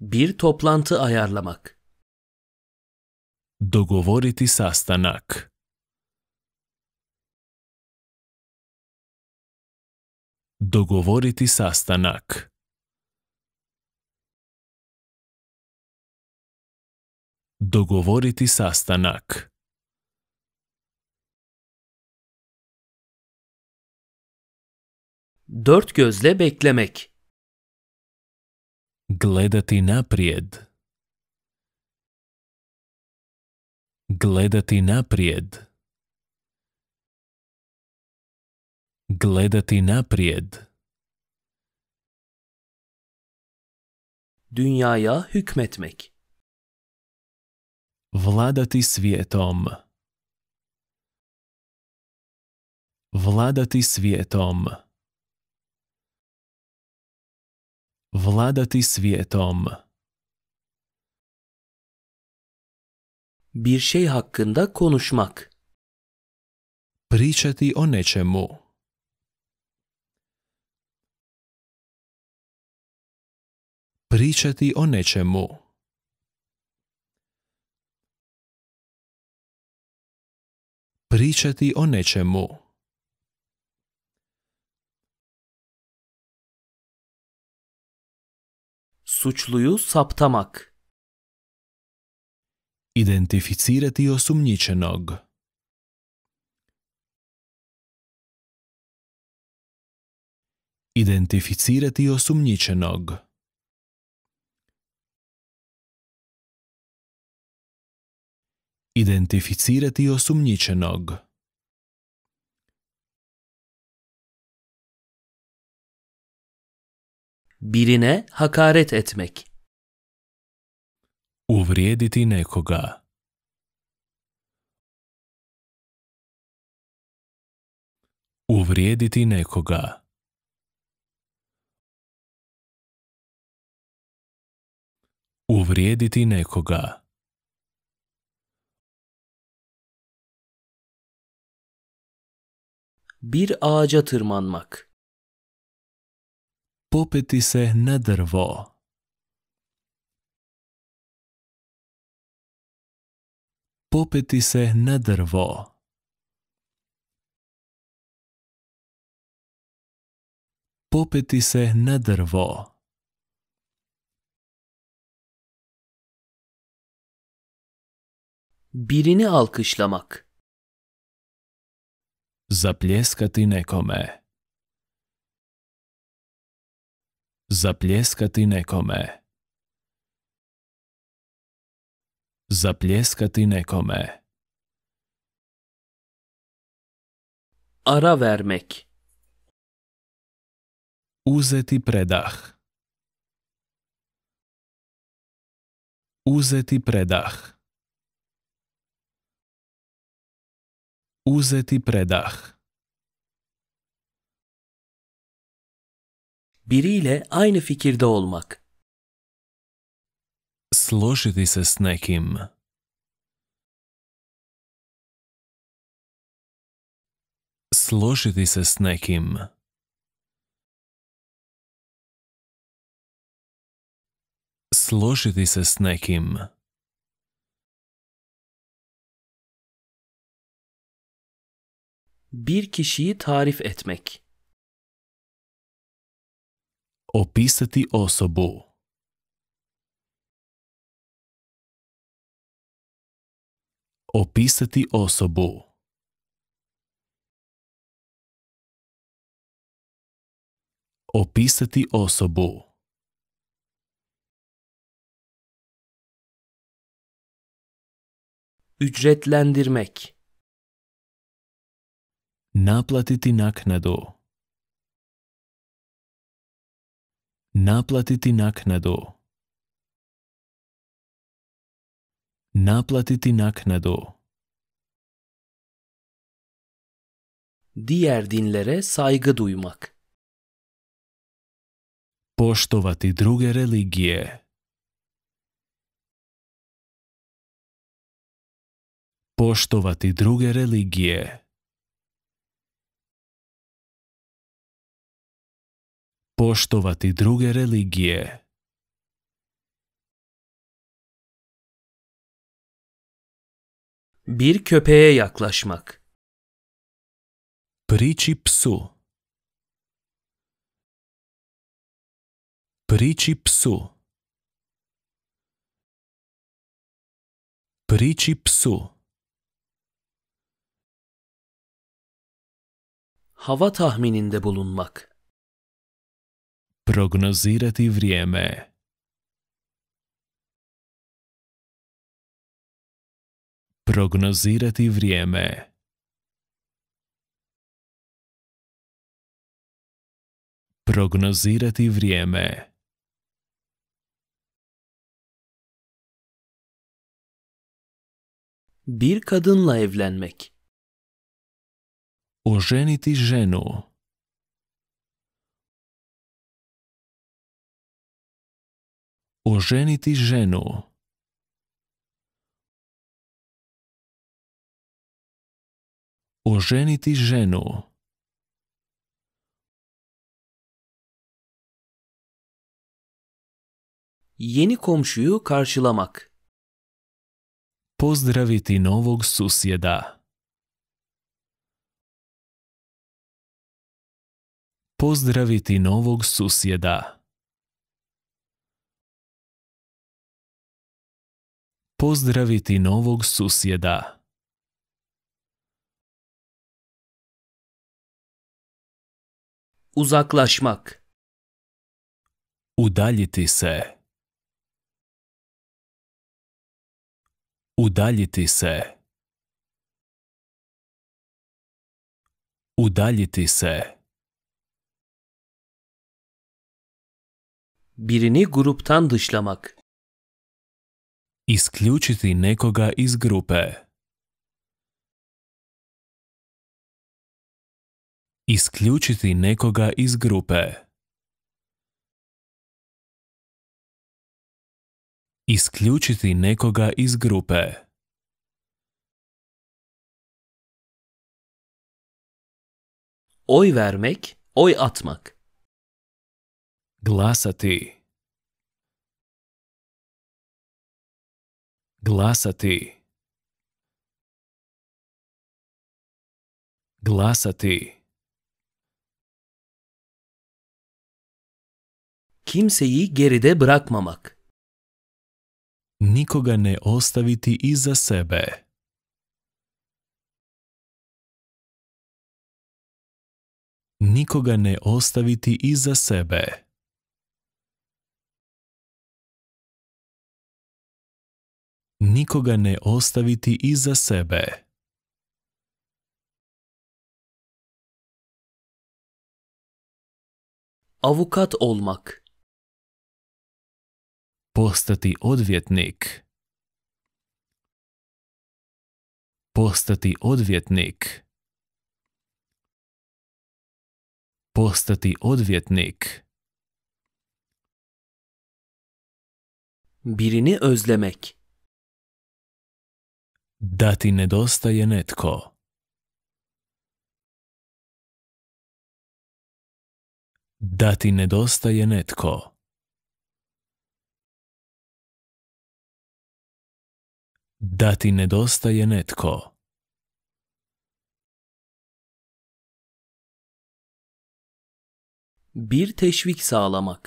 Bir toplantı ayarlamak. Dogovoriti sastanak. Dogovoriti sastanak. Dogovoriti sastanak. Dört gözle beklemek. Gledati naprijed. Gledati naprijed. Gledati naprijed. Dünyaya hükmetmek. Vladati svijetom. Vladati svijetom. Vladati svijetom. Bir şey hakkında konuşmak. Pričati o nečemu. Pričati o nečemu. Pričati o nečemu. Suçluyu saptamak. Identificirati osumnjičenog. Identificirati osumnjičenog. Identificirati osumnjičenog. Birine hakaret etmek. Uvrijediti nekoga. Uvrijediti nekoga. Uvrijediti nekoga. Bir ağaca tırmanmak. Popeti se na drvo. Popeti se na drvo. Popeti se na drvo. Birini alkışlamak. Zapljeskati nekome. Zapljeskati nekome. Zapljeskati nekome. Ara vermek. Uzeti predah. Uzeti predah. Uzeti predah. Biriyle aynı fikirde olmak. Složiti se s nekim. Složiti se s nekim. Složiti se s nekim. Bir kişiyi tarif etmek. Opisati osobu. Opisati osobu. Opisati osobu. Ücretlendirmek. Naplatiti naknadu. Naplatiti naknadu. Naplatiti naknadu. Diğer dinlere saygı duymak. Poštovati druge religije. Poštovati druge religije. Poštovati druge religije. Bir köpeğe yaklaşmak. Priči psu. Priči psu. Priči psu. Hava tahmininde bulunmak. Prognozirati vrijeme. Prognozirati vrijeme. Prognozirati vrijeme. Bir kadınla evlenmek. Oženiti ženu. Oženiti ženu. Oženiti ženu. Yeni komşuyu karşılamak. Pozdraviti novog susjeda. Pozdraviti novog susjeda. Pozdraviti novog susjeda. Uzaklaşmak. Udaljiti se. Udaljiti se. Udaljiti se. Birini gruptan dışlamak. Isključiti nekoga iz grupe. Isključiti nekoga iz grupe. Isključiti nekoga iz grupe. Oy vermek, oy atmak. Glasati. Glasati. Glasati. Kimseyi geride bırakmamak. Nikoga ne ostaviti iza sebe. Nikoga ne ostaviti iza sebe. Nikoga ne ostaviti iza sebe. Avukat olmak. Postati odvjetnik. Postati odvjetnik. Postati odvjetnik. Birini özlemek. Da ti nedostaje netko. Da ti nedostaje netko. Da ti nedostaje netko. Bir teşvik sağlamak.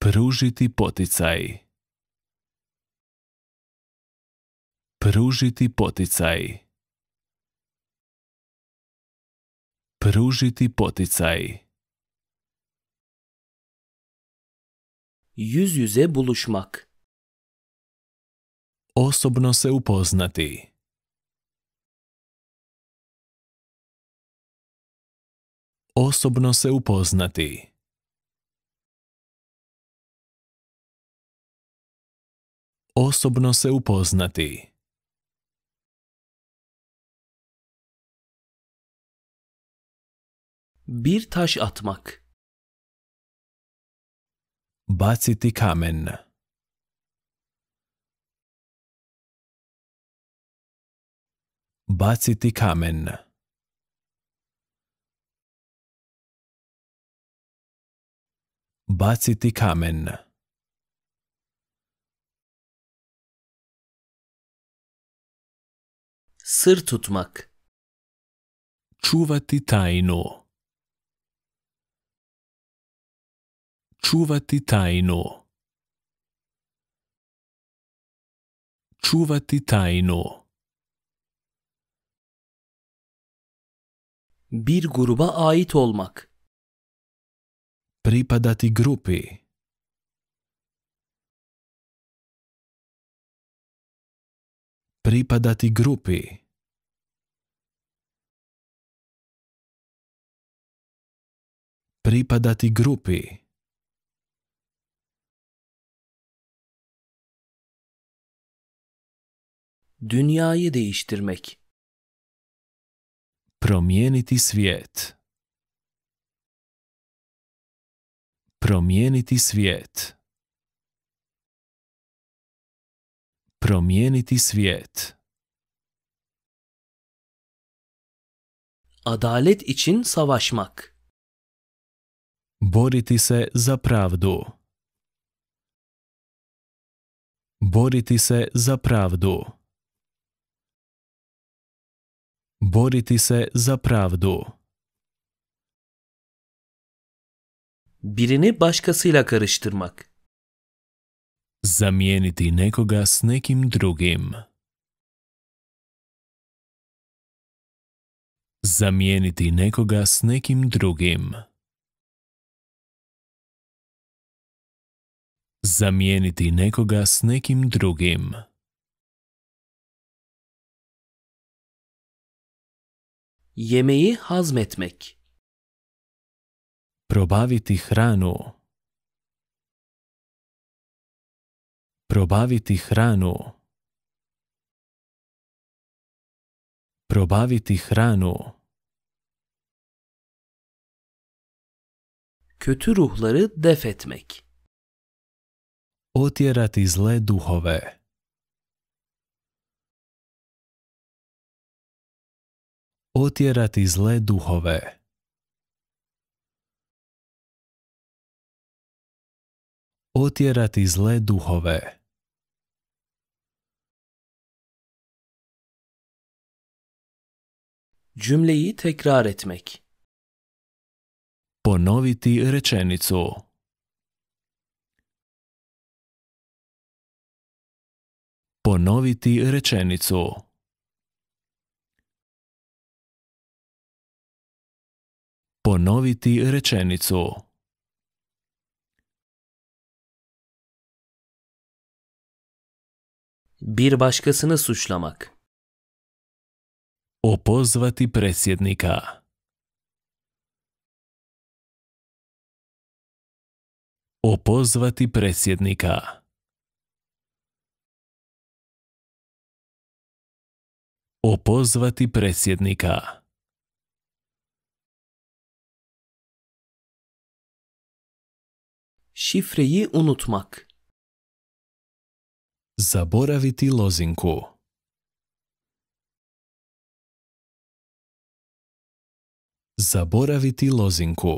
Pružiti poticaj. Pružiti poticaj. Pružiti poticaj. Yüz yüze buluşmak. Osobno se upoznati. Osobno se upoznati. Osobno se upoznati. Bir taş atmak. Baciti kamen. Baciti kamen. Baciti kamen. Sır tutmak. Čuvati tajnu. Čuvati tajnu. Čuvati tajnu. Bir gruba ait olmak. Pripadati grupi. Pripadati grupi. Pripadati grupi. Dünyayı değiştirmek. Promijeniti svijet. Promijeniti svijet. Promijeniti svijet. Adalet için savaşmak. Boriti se za pravdu. Boriti se za pravdu. Boriti se za pravdu. Birini başkasıyla karıştırmak. Zamijeniti nekoga s nekim drugim. Zamijeniti nekoga s nekim drugim. Zamijeniti nekoga s nekim drugim. Yemeği hazmetmek. Probaviti hranu. Probaviti hranu. Probaviti hranu. Kötü ruhları def etmek. otjerati zle duhove. Otjerati zle duhove. Otjerati zle duhove. Cümleyi tekrar etmek. Ponoviti rečenicu. Ponoviti rečenicu. Ponoviti rečenicu. Bir başkasını suçlamak. Opozvati predsjednika. Opozvati predsjednika. Opozvati predsjednika. Şifreyi unutmak. Zaboraviti lozinku. Zaboraviti lozinku.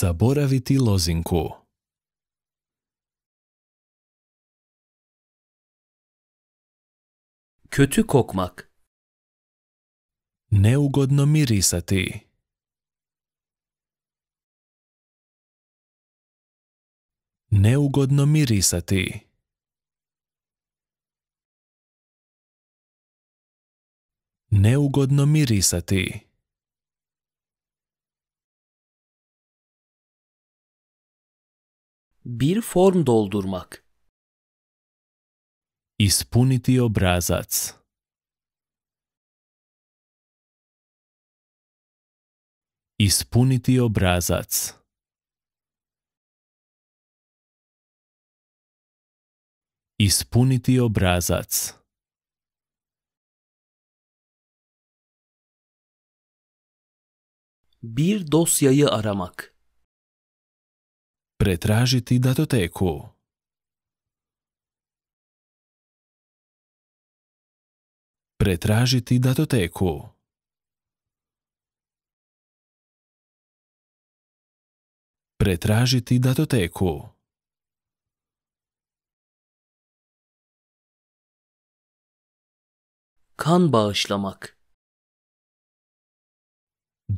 Zaboraviti lozinku. Kötü kokmak. Neugodno mirisati. Neugodno mirisati. Neugodno mirisati. Bir form doldurmak. Ispuniti obrazac. Ispuniti obrazac. Ispuniti obrazac. Bir dosyayı aramak. Pretražiti datoteku. Pretražiti datoteku. Pretražiti datoteku. Kan bağışlamak.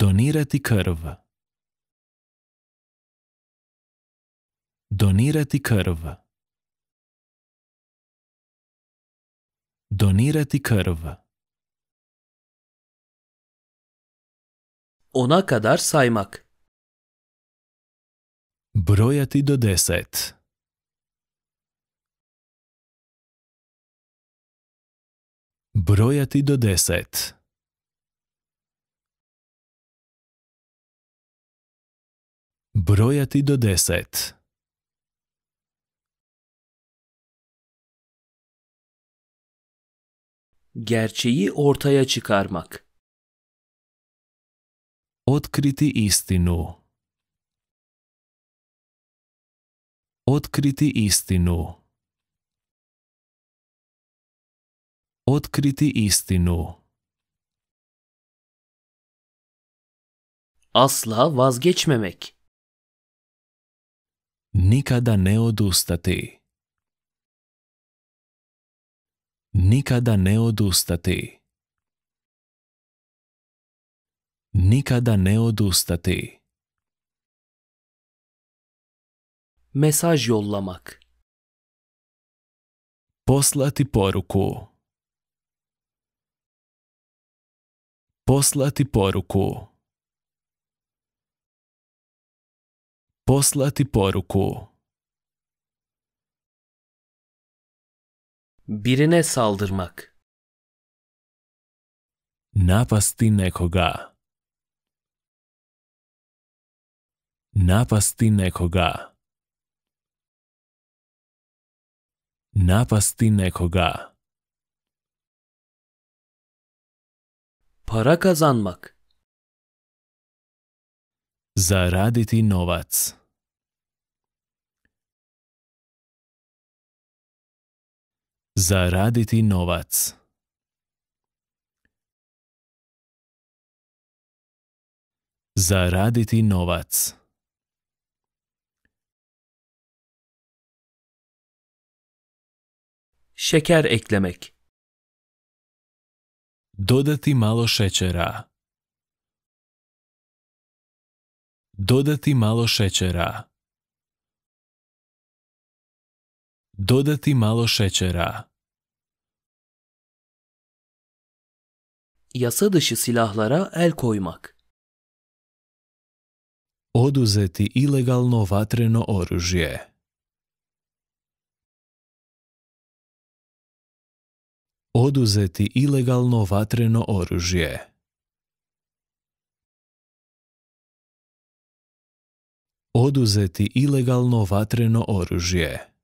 Donirati krv. Donirati krv. Donirati krv. Ona kadar saymak. Brojati do 10. Brojati do 10. Brojati do 10. Gerçeği ortaya çıkarmak. Otkriti istinu. Otkriti istinu. Otkriti istinu. Asla vazgeçmemek. Nikada ne odustati. Nikada ne odustati. Nikada ne odustati. Mesaj yollamak. Poslati poruku. Poslati poruku. Poslati poruku. Birine saldırmak. Napasti nekoga. Napasti nekoga. Napasti nekoga. Para kazanmak. Zaraditi novac. Zaraditi novac. Zaraditi novac. Şeker eklemek. Dodati malo šećera. Dodati malo šećera. Dodati malo šećera. Yasa dışı silahlara el koymak. Oduzeti ilegalno vatreno oružje. Oduzeti ilegalno vatreno oružje. Oduzeti ilegalno vatreno oružje.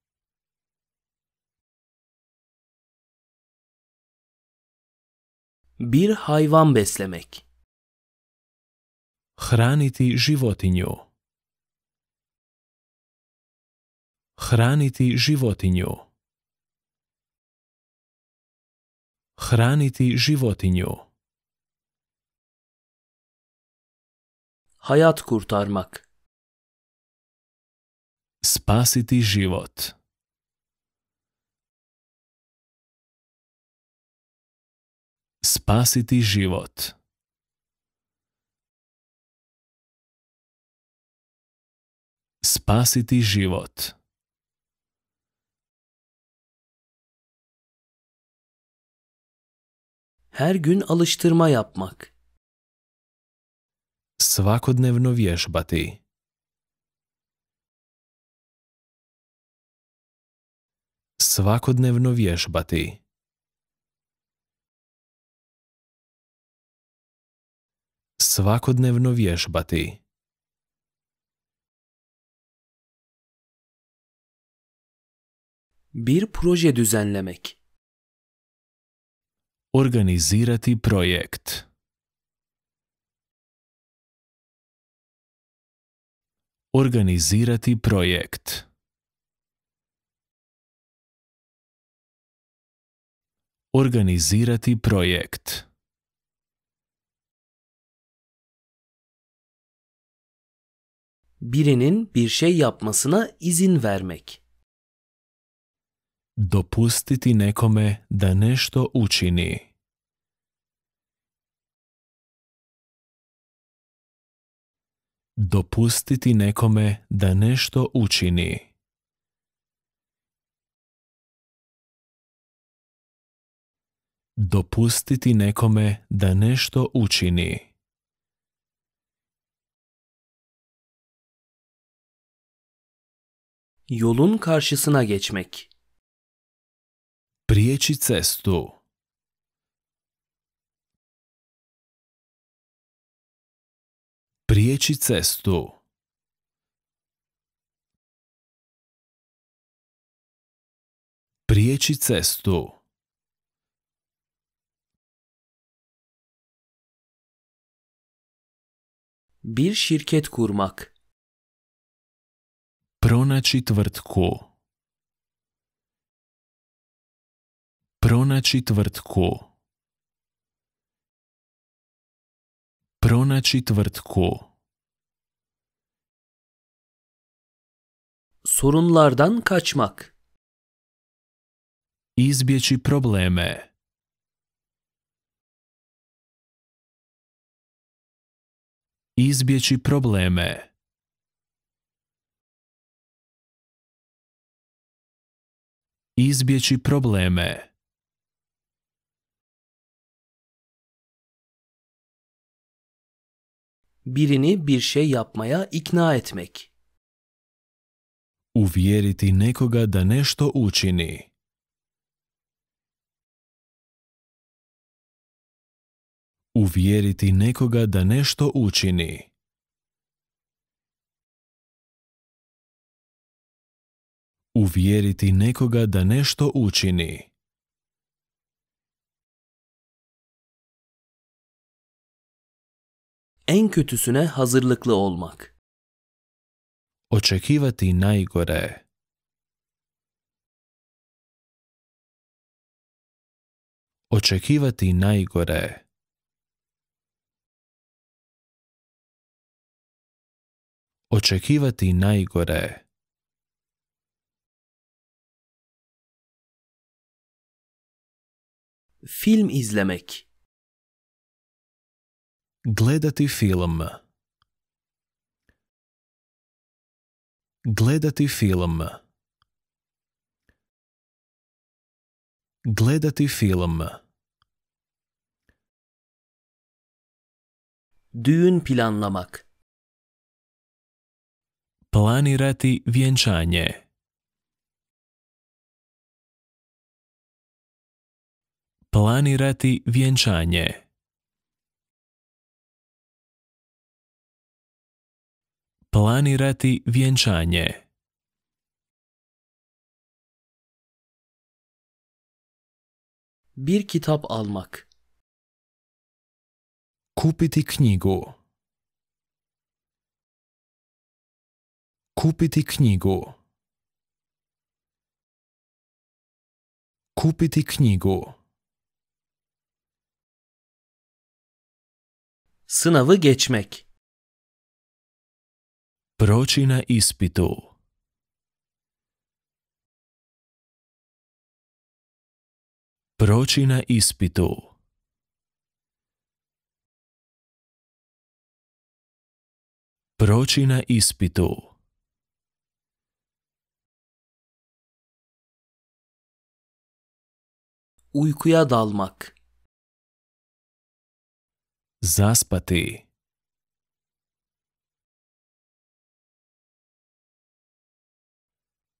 Bir hayvan beslemek. Hraniti životinju. Hraniti životinju. Hraniti životinju. Hayat kurtarmak. Spasiti život. Spasiti život. Spasiti život. Her gün alıştırma yapmak. Svakodnevno vježbati. Svakodnevno vježbati. Svakodnevno vježbati. Bir proje düzenlemek. Organizirati projekt. Organizirati projekt. Organizirati projekt. Birinin bir şey yapmasına izin vermek. Dopustiti nekome da nešto učini. Dopustiti nekome da nešto učini. Dopustiti nekome da nešto učini. Yolun karşısına geçmek. Prijeći cestu. Prijeći cestu. Prijeći cestu. Bir şirket kurmak. Pronaći tvrtku. Pronaći tvrtku. Pronaći tvrtku. Sorunlardan kaçmak. Izbjeći probleme. Izbjeći probleme. Izbjeći probleme. Birini bir şey yapmaya ikna etmek. Uvjeriti nekoga da nešto učini. Uvjeriti nekoga da nešto učini. Uvjeriti nekoga da nešto učini. en kötüsüne hazırlıklı olmak. Očekivati najgore. Očekivati najgore. Očekivati najgore. Film izlemek. Gledati film. Gledati film. Gledati film. Düğün planlamak. Planirati vjenčanje. Planirati vjenčanje. Planirati vjenčanje. Bir kitap almak. Kupiti knjigu. Kupiti knjigu. Kupiti knjigu. Sınavı geçmek. Proći na ispitu. Proći na ispitu. Proći na ispitu. Uykuya dalmak. Zaspati.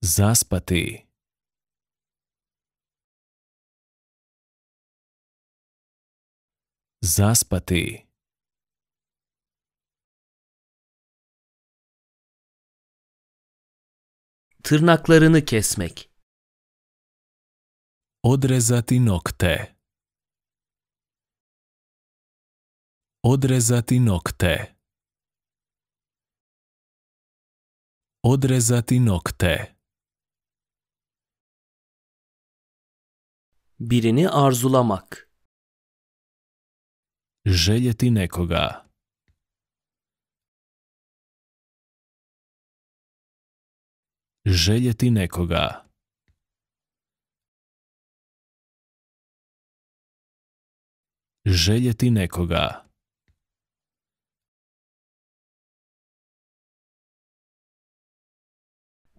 Zaspati. Zaspati. Tırnaklarını kesmek. Odrezati nokte. Odrezati nokte. Odrezati nokte. Birini arzulamak. Željeti nekoga. Željeti nekoga. Željeti nekoga.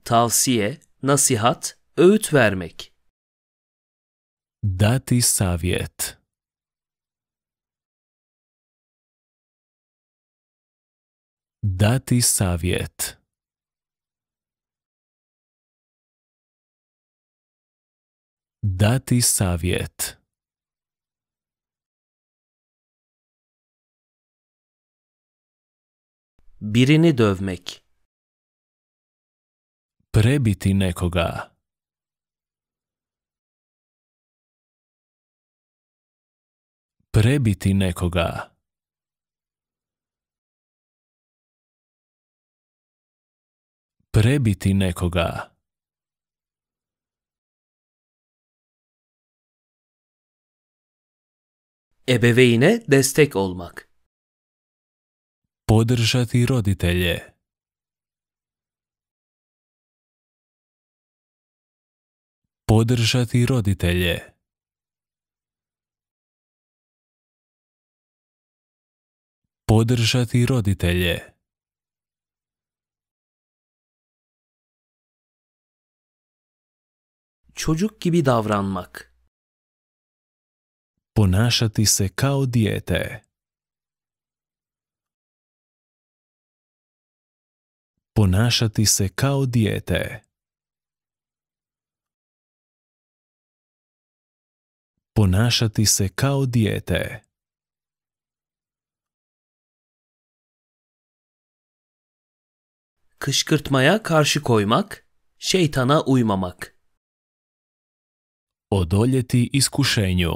Tavsiye, nasihat, öğüt vermek. Dati savjet. Dati savjet. Dati savjet. Birini dövmek. Prebiti nekoga. Prebiti nekoga. Prebiti nekoga. Ebeveyne destek olmak. Podržati roditelje. Podržati roditelje. Podržati roditelje. Çocuk gibi davranmak. Ponašati se kao dijete. Ponašati se kao dijete. Ponašati se kao dijete. Kışkırtmaya karşı koymak, şeytana uymamak. Odoljeti iskušenju.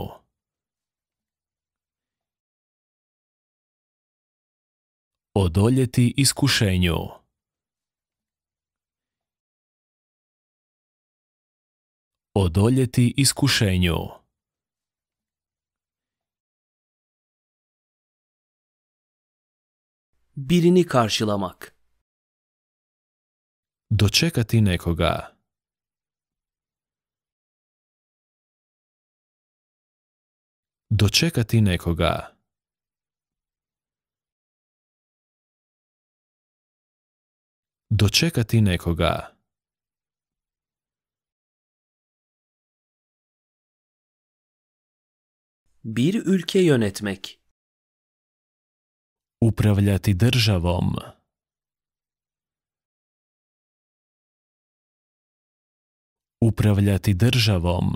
odoljeti iskušenju. Odoljeti iskušenju. Birini karşılamak. Dočekati nekoga. Dočekati nekoga. Dočekati nekoga. Bir ülke yönetmek. Upravljati državom. Upravljati državom.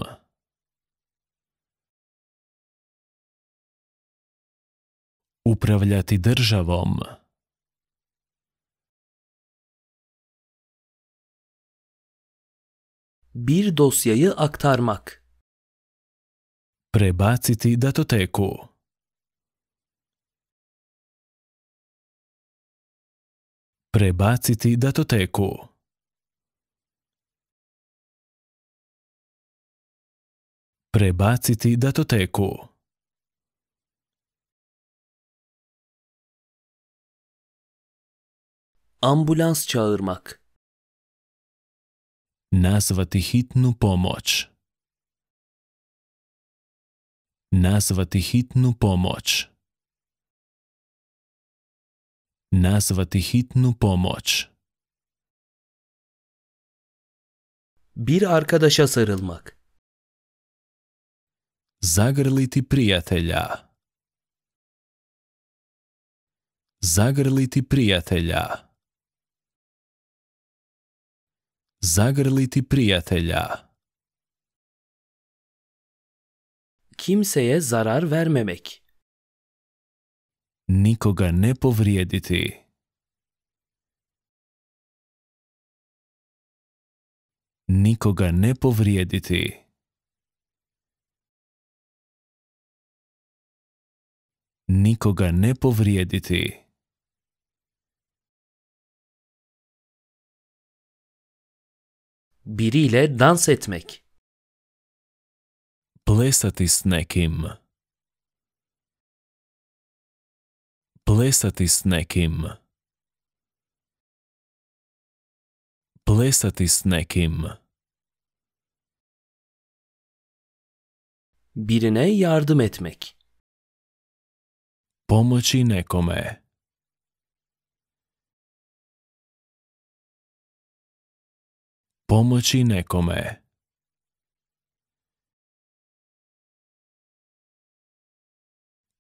Upravljati državom. Bir dosyayı aktarmak. Prebaciti datoteku. Prebaciti datoteku. Prebaciti datoteku. Ambulans çağırmak. Nazvati hitnu pomoć. Nazvati hitnu pomoć. Nazvati hitnu pomoć. Bir arkadaşa sarılmak. Zagrliti prijatelja. Zagrliti prijatelja. Zagrliti prijatelja. Kimseye zarar vermemek. Nikoga ne povrijediti. Nikoga ne povrijediti. Nikoga ne povrijediti. Biriyle dans etmek. Plesati s nekim. Plesati s nekim. Plesati s nekim. Birine yardım etmek. Pomoći nekome. Pomoći nekome.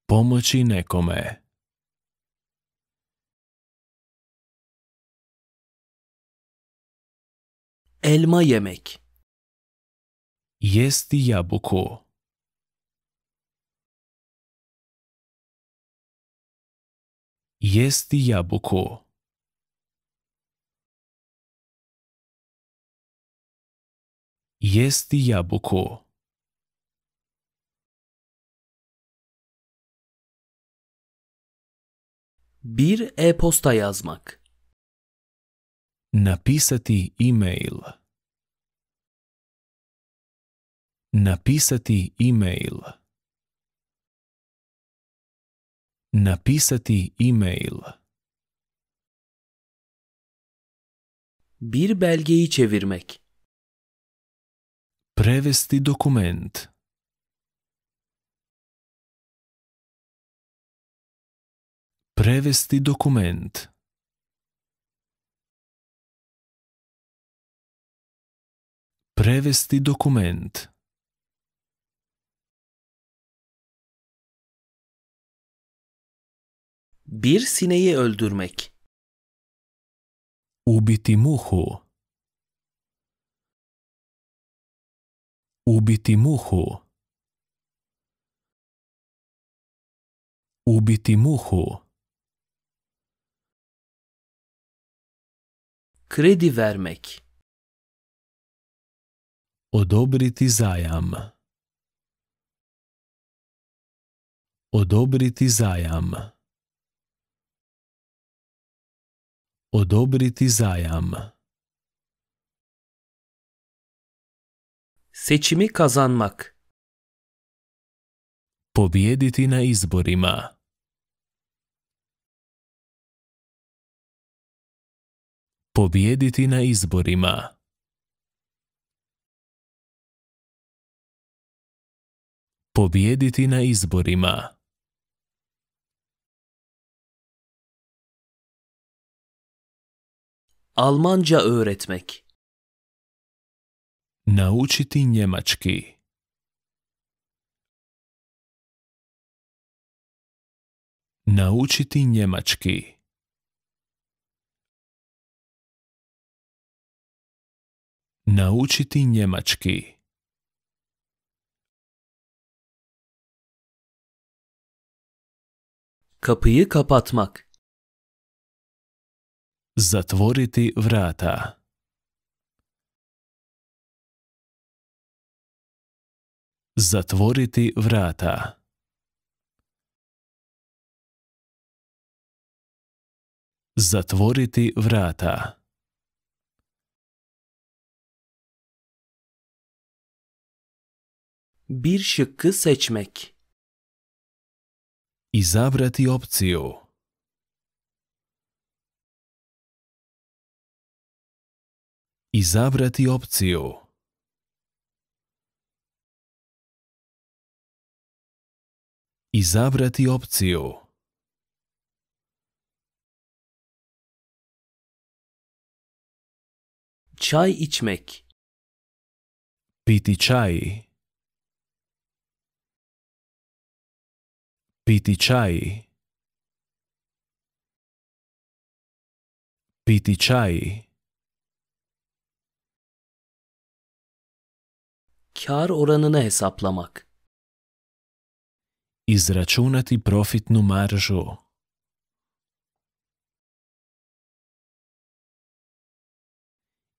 Pomoći nekome. Elma yemek. Jesti jabuku. Jesti jabuku. Jesti jabuku. Bir e-posta yazmak. Napisati e-mail. Napisati e-mail. Napisati e-mail. Bir belgeyi çevirmek. Prevesti dokument. Prevesti dokument. Prevesti dokument. Bir sineği öldürmek. Ubiti muhu. Ubiti muhu. Ubiti muhu. Kredi vermek. Odobriti zajam. Odobriti zajam. odobriti zajam. Seçimi kazanmak. Pobijediti na izborima. Pobijediti na izborima. Pobijediti na izborima. Almanca öğretmek. Naučiti njemački. Naučiti njemački. Naučiti njemački. Kapıyı kapatmak. Zatvoriti vrata. Zatvoriti vrata. Zatvoriti vrata. Bir şıkkı seçmek. Izabrati opciju. Izabrati opciju. Izabrati opciju. Çay içmek. Piti çay. Piti çay. Piti çay. Kar oranını hesaplamak. Izračunati profitnu maržu.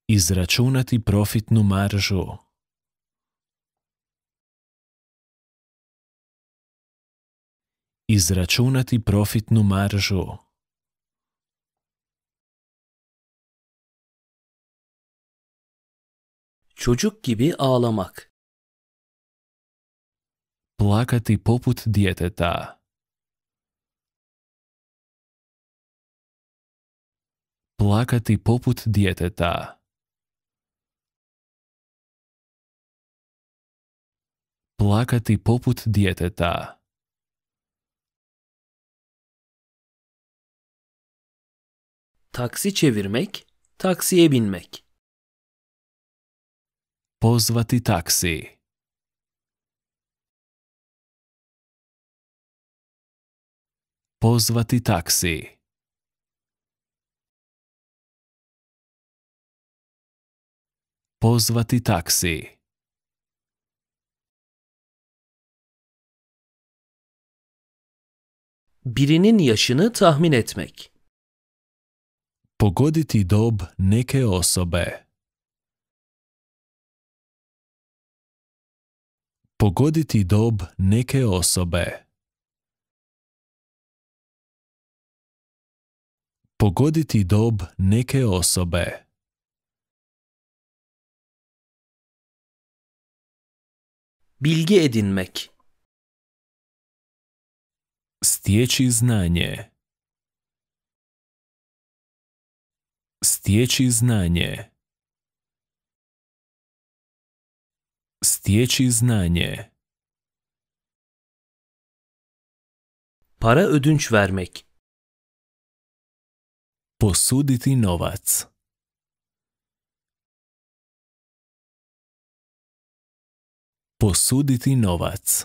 Izračunati profitnu maržu. Izračunati profitnu maržu. Çocuk gibi ağlamak. Plakati poput djeteta. Plakati poput djeteta. Plakati poput djeteta. Taksi çevirmek, taksiye binmek. Pozvati taksi. Pozvati taksi. Pozvati taksi. Birinin yaşını tahmin etmek. Pogoditi dob neke osobe. Pogoditi dob neke osobe. Pogoditi dob neke osobe. Bilgi edinmek. Stječi znanje. Stječi znanje. Stječi znanje. Para ödünç vermek. Posuditi novac. Posuditi novac.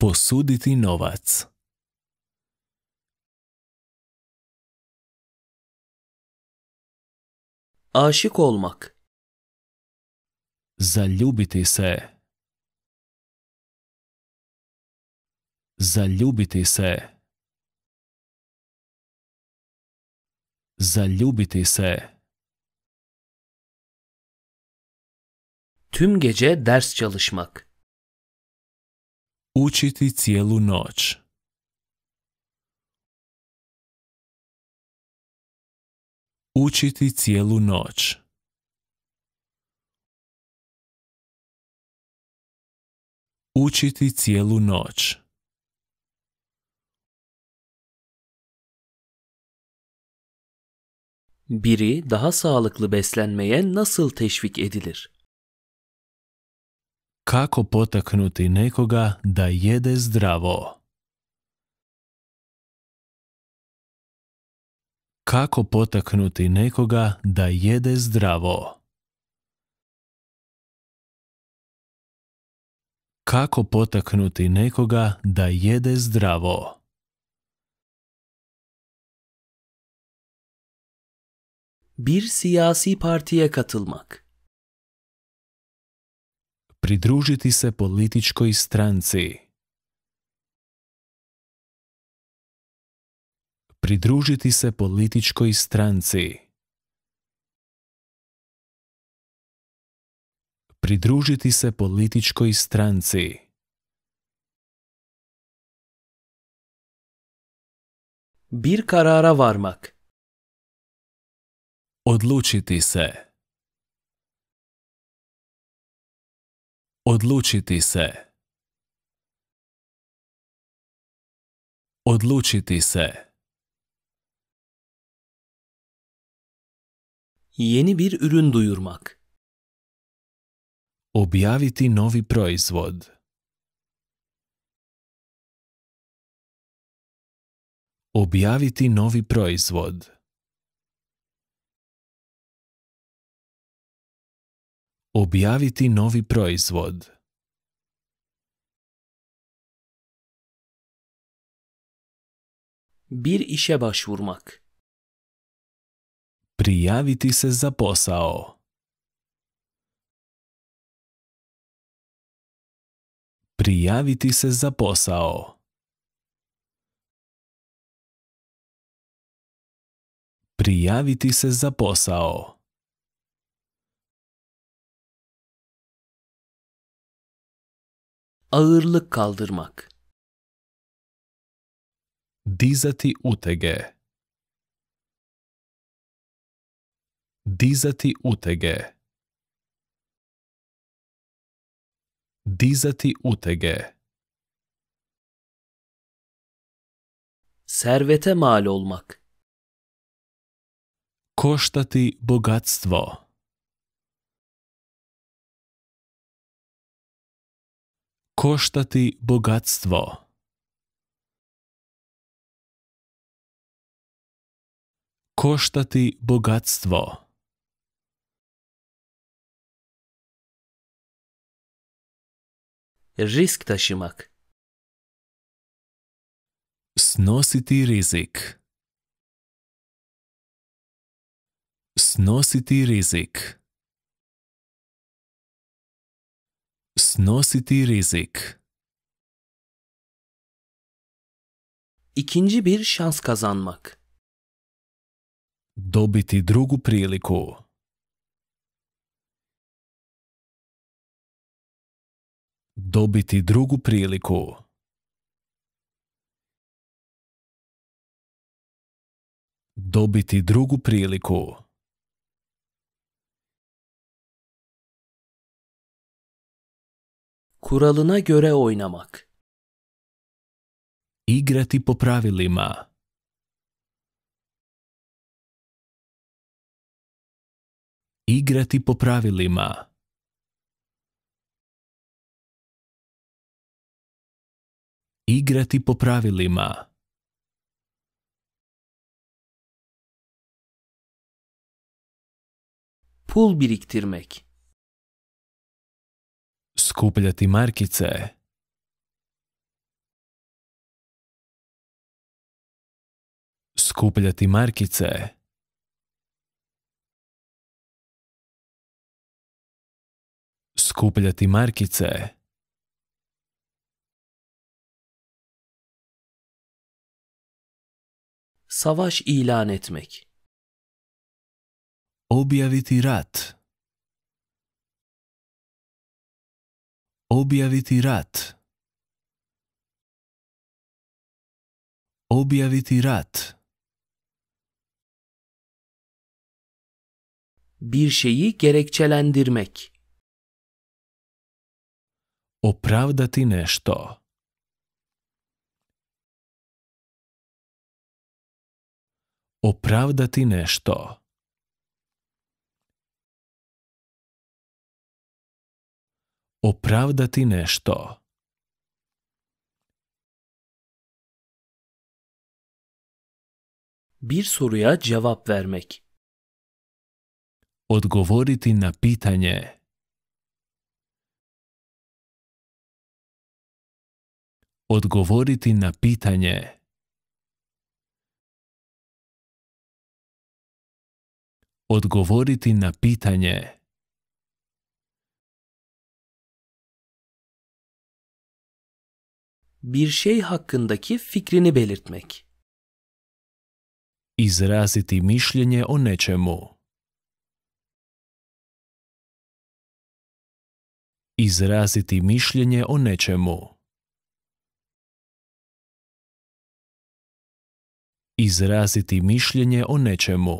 Posuditi novac. Aşık olmak. Zaljubiti se. Zaljubiti se. Zaljubiti se. Tüm gece ders çalışmak. Učiti cijelu noć. učiti cijelu noć. Učiti cijelu noć. Biri daha sağlıklı beslenmeye nasıl teşvik edilir? Kako potaknuti nekoga da jede zdravo? Kako potaknuti nekoga da jede zdravo? Kako potaknuti nekoga da jede zdravo? Bir siyasi partiye katılmak. Pridružiti se političkoj stranci. Pridružiti se političkoj stranci. Pridružiti se političkoj stranci. Bir karara varmak. Odlučiti se. Odlučiti se. Odlučiti se. Yeni bir ürün duyurmak. Objaviti novi proizvod. Objaviti novi proizvod. Objaviti novi proizvod. Bir işe başvurmak. Prijaviti se za posao. Prijaviti se za posao. Prijaviti se za posao. Ağırlık kaldırmak. Dizati utege. Dizati utege. Dizati utege. Servete mal olmak. Koštati bogatstvo. Koštati bogatstvo. Koštati bogatstvo. Risk taşımak. Snositi rizik. Snositi rizik. Snositi rizik. İkinci bir şans kazanmak. Dobiti drugu priliku. Dobiti drugu priliku. Dobiti drugu priliku. Kuralına göre oynamak. Igrati po pravilima. Igrati po pravilima. Igrati po pravilima. Pul biriktirmek. Skupljati markice. Skupljati markice. Skupljati markice. Savaş ilan etmek. Objaviti rat. Objaviti rat. Objaviti rat. bir şeyi gerekçelendirmek. Opravdati nešto. Opravdati nešto. Opravdati nešto. Bir soruya cevap vermek. Odgovoriti na pitanje. Odgovoriti na pitanje. Odgovoriti na pitanje. Bir şey hakkındaki fikrini belirtmek. Izraziti mišljenje o nečemu. Izraziti mišljenje o nečemu. Izraziti mišljenje o nečemu.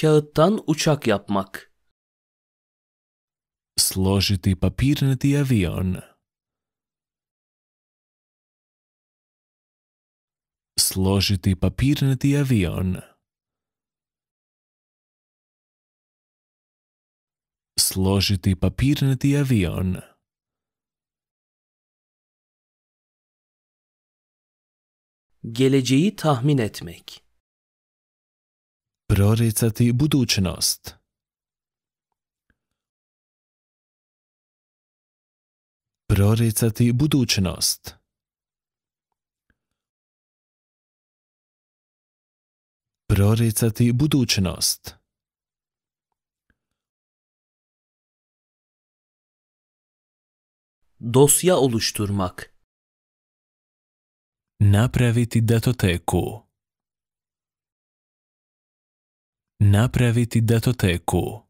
Kağıttan uçak yapmak. Složiti papirnati avion. Složiti papirnati avion. Složiti papirnati avion. Geleceği tahmin etmek. Proricati budućnost. Proricati budućnost. Proricati budućnost. Dosya oluşturmak. Napraviti datoteku. Napraviti datoteku.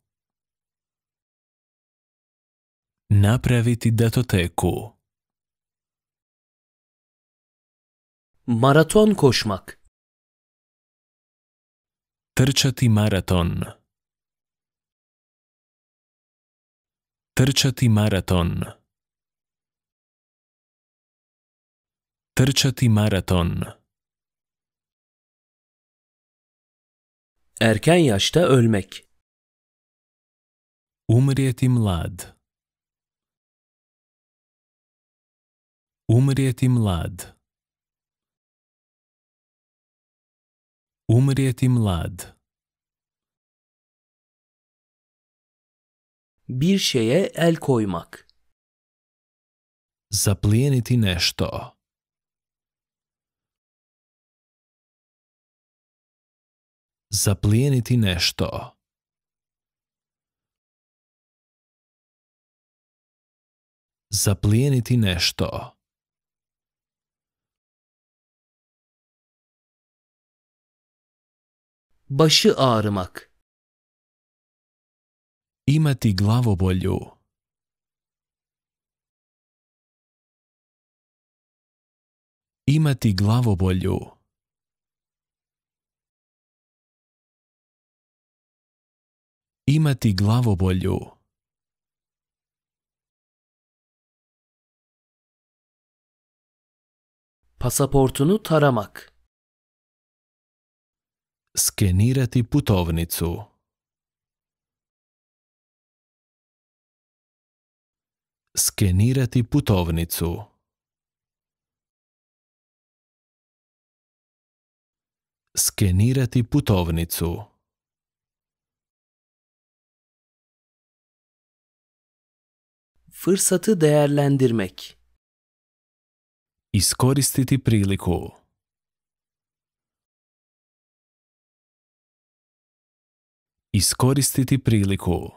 Napraviti datoteku. Maraton koşmak. Trčati maraton. Trčati maraton. Trčati maraton. Erken yaşta ölmek. Umrijeti mlad. Umrijeti mlad. Umrijeti mlad. Bir şeye el koymak. Zaplijeniti nešto. Zaplijeniti nešto. Zaplijeniti nešto. Başı ağrımak. Imati glavobolju. Imati glavobolju. Imati glavobolju. Pasaportunu taramak. Skenirati putovnicu. Skenirati putovnicu. Skenirati putovnicu. Fırsatı değerlendirmek. Iskoristiti priliku. Iskoristiti priliku.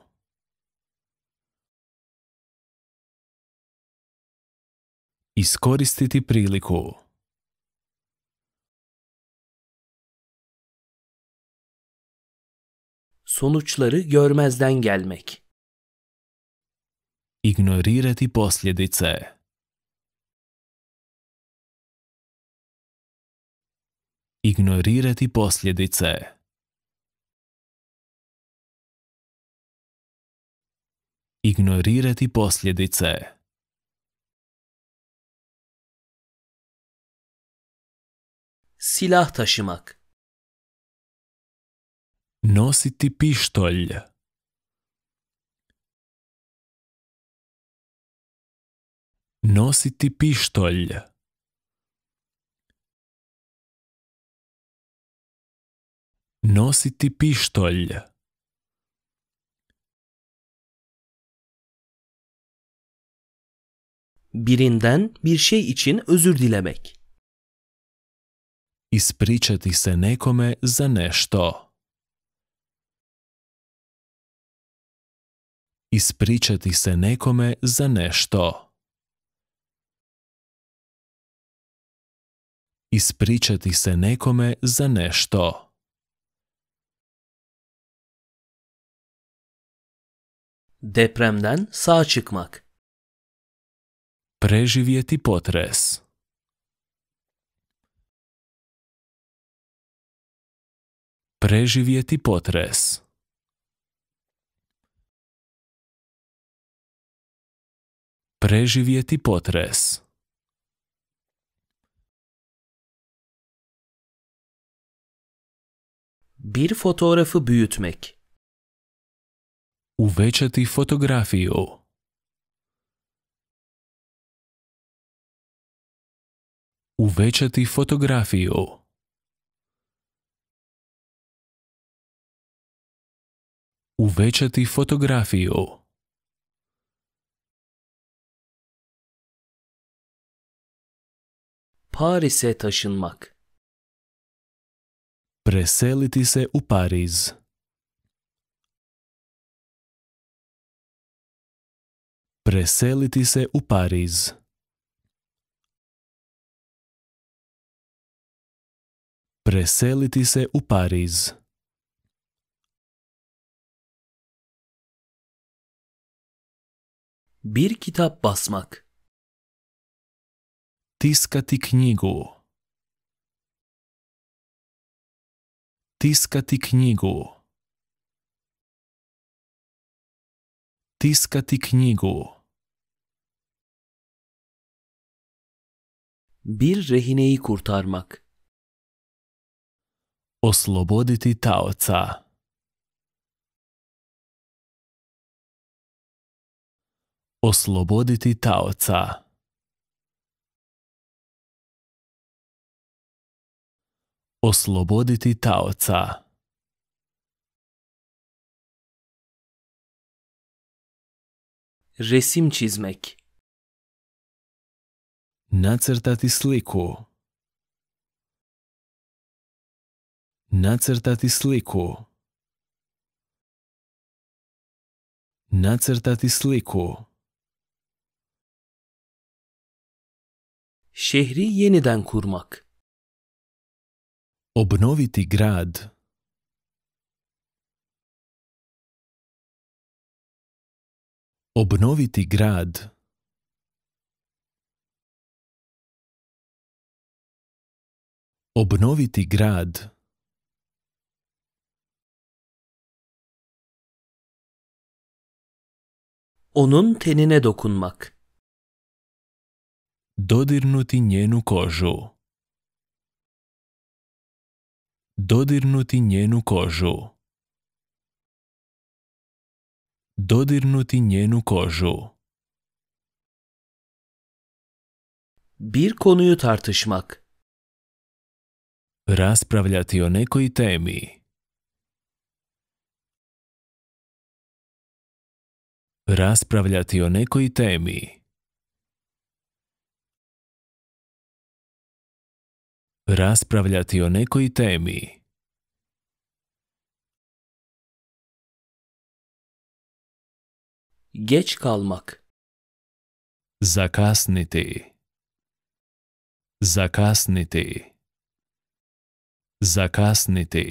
Iskoristiti priliku. Sonuçları görmezden gelmek. Ignorirati posljedice. игнорирати последице. Игнорирати последице. Silah taşımak. Nositi pištolj. Nositi pištolj. Nositi pištolj. Birinden bir şey için özür dilemek. Ispričati se nekome za nešto. Ispričati se nekome za nešto. Ispričati se nekome za nešto. Depremden sağ çıkmak. Preživjeti potres. Preživjeti potres. Preživjeti potres. Bir fotoğrafı büyütmek. Uvećati fotografiju. Uvećati fotografiju. Uvećati fotografiju. Paris'e taşınmak. Preseliti se u Pariz. Preseliti se u Pariz. Preseliti se u Pariz. Bir kitap basmak. Tiskati knjigu. Tiskati knjigu. Tiskati knjigu. Bir rehineyi kurtarmak. Osloboditi taoca. Osloboditi taoca. Osloboditi taoca. Resim çizmek. Nacrtati sliku. Nacrtati sliku. Nacrtati sliku. Şehri yeniden kurmak. Obnoviti grad. Obnoviti grad. Obnoviti grad. Onun tenine dokunmak. Dodirnuti njenu kožu. Dodirnuti njenu kožu. Dodirnuti njenu kožu. Bir konuyu tartışmak. Raspravljati o nekoj temi. Raspravljati o nekoj temi. Raspravljati o nekoj temi. Geç kalmak. Zakasniti. Zakasniti. Zakasniti.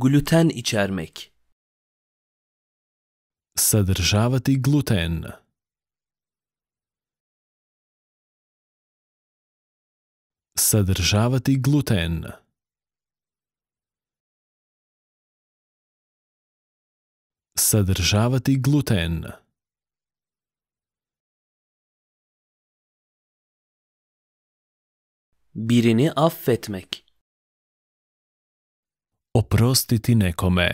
Gluten içermek. Sadržavati gluten. Съдържават и глутен. Съдържават и глутен. Birini affetmek. Oprostiti nekome.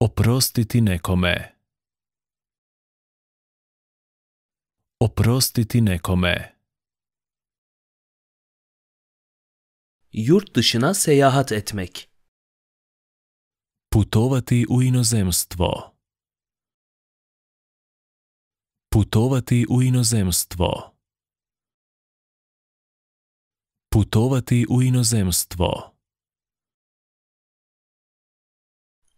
Oprostiti nekome. Oprostiti nekome. Yurt dışına seyahat etmek. Putovati u inozemstvo. Putovati u inozemstvo. Putovati u inozemstvo.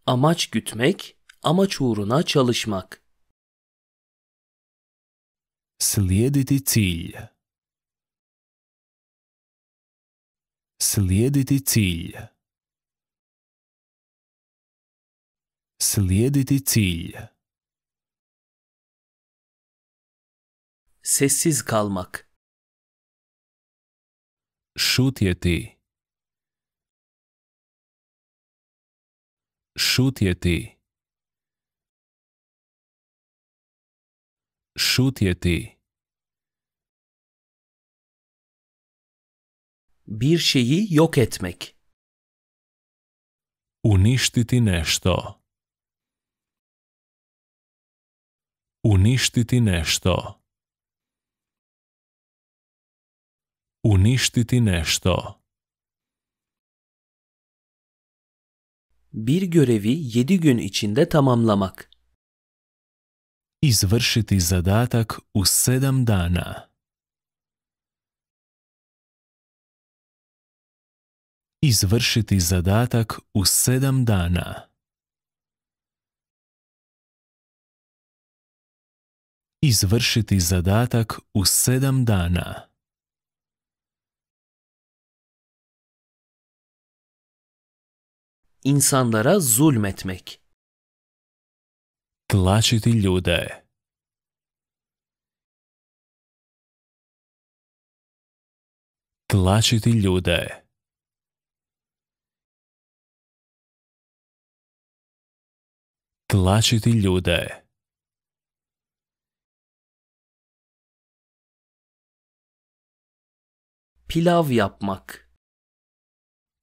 Amaç gütmek, amaç uğruna çalışmak. Slijediti cilj. Slijediti cilj. Slijediti cilj. Sessiz kalmak. Šutjeti. Šutjeti. Šutjeti. Bir şeyi yok etmek. Uništiti nešto. Uništiti nešto. Uništiti nešto. Bir görevi 7 gün içinde tamamlamak. Izvršiti zadatak u 7 dana. Izvršiti zadatak u 7 dana. Izvršiti zadatak u 7 dana. İnsanlara zulmetmek. Tlačiti ljude. Tlačiti ljude. Tlačiti ljude. Pilav yapmak.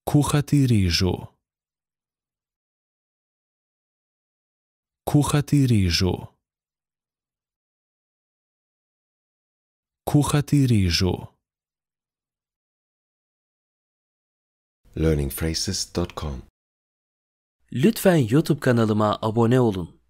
Kuhati rižu. Kuhati rižu. Kuhati rižu. Learningphrases.com. Lütfen YouTube kanalıma abone olun.